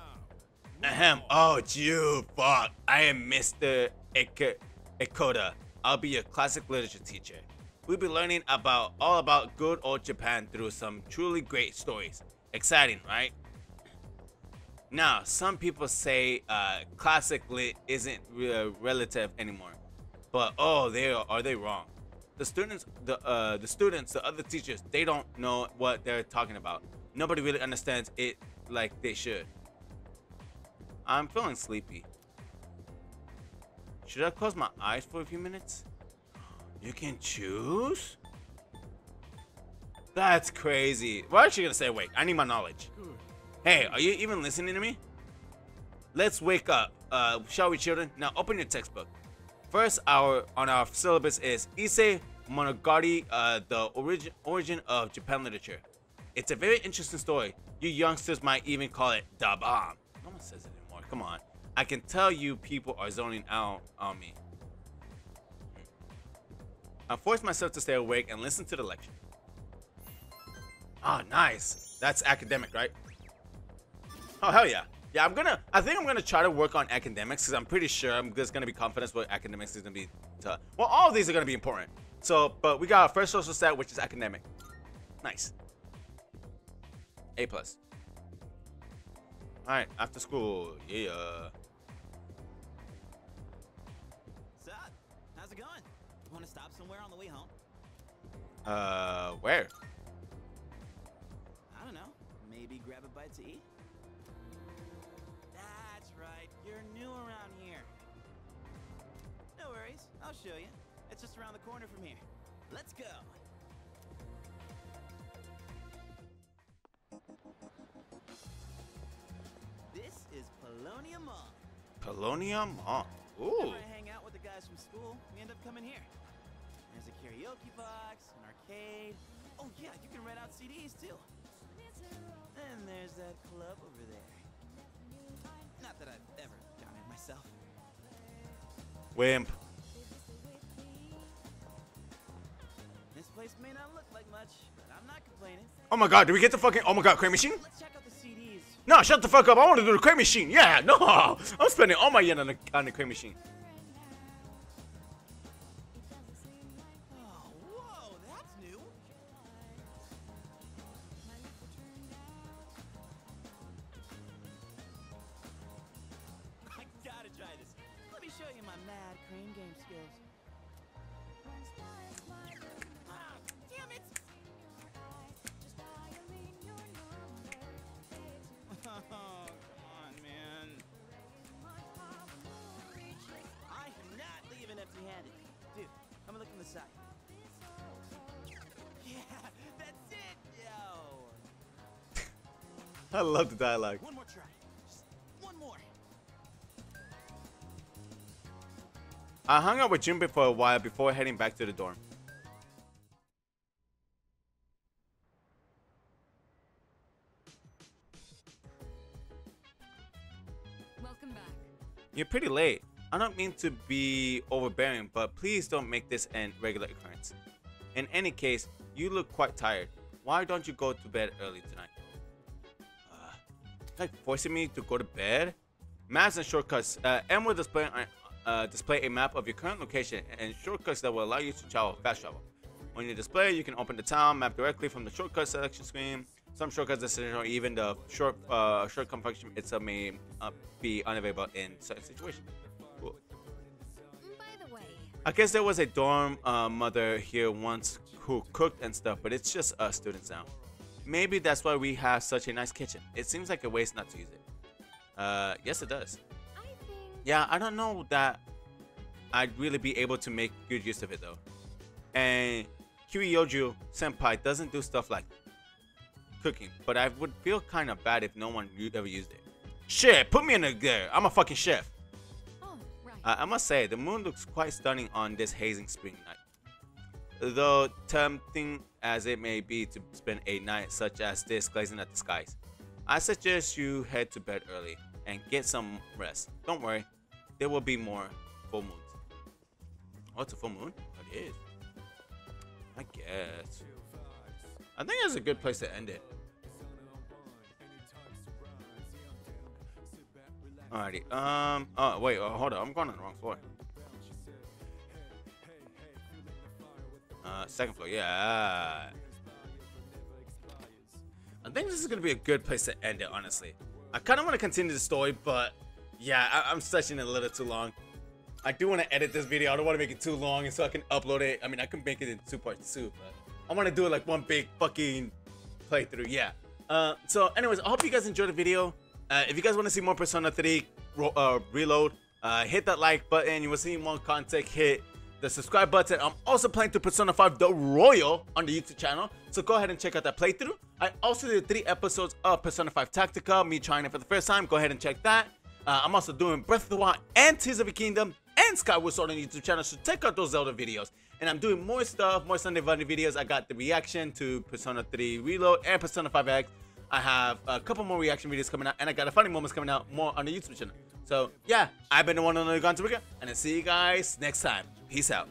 Ahem. Oh, it's you. Fuck. I am Mister Ekoda. I'll be your classic literature teacher. We'll be learning about all about good old Japan through some truly great stories. Exciting, right? Now, some people say uh, classic lit isn't uh, relative anymore, but oh, they are, are they wrong? The students, the uh, the students, the other teachers, they don't know what they're talking about. Nobody really understands it like they should. I'm feeling sleepy. Should I close my eyes for a few minutes? You can choose? That's crazy. Why aren't you gonna stay awake? I need my knowledge. Hey, are you even listening to me? Let's wake up, uh, shall we, children? Now open your textbook. First hour on our syllabus is Ise Monogatari, uh, the origin origin of Japan literature. It's a very interesting story. You youngsters might even call it da bomb. No one says it anymore. Come on. I can tell you people are zoning out on me. I forced myself to stay awake and listen to the lecture. Oh, nice. That's academic, right? Oh, hell yeah. Yeah, I'm gonna, I think I'm gonna try to work on academics because I'm pretty sure I'm, there's gonna be confidence where academics is gonna be tough. Well, all of these are gonna be important. So, but we got our first social stat, which is academic. Nice. A plus. All right, after school, yeah. Want to stop somewhere on the way home? Uh, where? I don't know. Maybe grab a bite to eat? That's right. You're new around here. No worries. I'll show you. It's just around the corner from here. Let's go. This is Paulownia Mall. Paulownia Mall. Ooh. I hang out with the guys from school. We end up coming here. There's a karaoke box, an arcade. Oh yeah, you can rent out C Ds too. And there's that club over there. Not that I've ever done it myself. Wimp. This place may not look like much, but I'm not complaining. Oh my god, did we get the fucking, oh my god, crane machine? Let's check out the C Ds. No, shut the fuck up. I want to do the crane machine. Yeah, no. I'm spending all my yen on the, on the crane machine. I love the dialogue. One more try. Just one more. I hung out with Junpei for a while before heading back to the dorm. Welcome back. You're pretty late. I don't mean to be overbearing, but please don't make this a regular occurrence. In any case, you look quite tired. Why don't you go to bed early tonight? Like forcing me to go to bed. Maps and shortcuts. Uh, M will display uh, display a map of your current location and shortcuts that will allow you to travel fast travel. On your display, you can open the town map directly from the shortcut selection screen. Some shortcuts decision or even the short uh, shortcut function itself may uh, be unavailable in certain situations. Cool. By the way, I guess there was a dorm uh, mother here once who cooked and stuff, but it's just us students now. Maybe that's why we have such a nice kitchen. It seems like a waste not to use it. Uh, yes, it does. I think... Yeah, I don't know that I'd really be able to make good use of it, though. And Kirijo Senpai doesn't do stuff like cooking, but I would feel kind of bad if no one ever used it. Shit, put me in there. I'm a fucking chef. Oh, right. uh, I must say, the moon looks quite stunning on this hazing spring night. Though tempting as it may be to spend a night such as this glazing at the skies, I suggest you head to bed early and get some rest. Don't worry, there will be more full moons. Oh, it's a full moon? It is. I guess. I think it's a good place to end it. Alrighty. Um. Oh wait. Oh, hold on. I'm going on the wrong floor. Uh, second floor. Yeah. I think this is gonna be a good place to end it. Honestly, I kind of want to continue the story, but yeah, I I'm stretching it a little too long. I do want to edit this video. I don't want to make it too long, and so I can upload it. I mean, I can make it in two parts too, but I want to do it like one big fucking playthrough. Yeah. Uh, so anyways, I hope you guys enjoyed the video. Uh, if you guys want to see more Persona three uh, Reload, uh, hit that like button. You will see more content. Hit the subscribe button. I'm also playing through Persona five The Royal on the YouTube channel, so go ahead and check out that playthrough. I also did three episodes of Persona five Tactica, me trying it for the first time. Go ahead and check that. Uh, I'm also doing Breath of the Wild and Tears of the Kingdom and Skyward Sword on the YouTube channel, so check out those Zelda videos. And I'm doing more stuff, more Sunday Funny videos. I got the reaction to Persona three Reload and Persona five X. I have a couple more reaction videos coming out, and I got a funny moments coming out more on the YouTube channel. So yeah, I've been the one and only Gonzo Rico, and I'll see you guys next time. Peace out.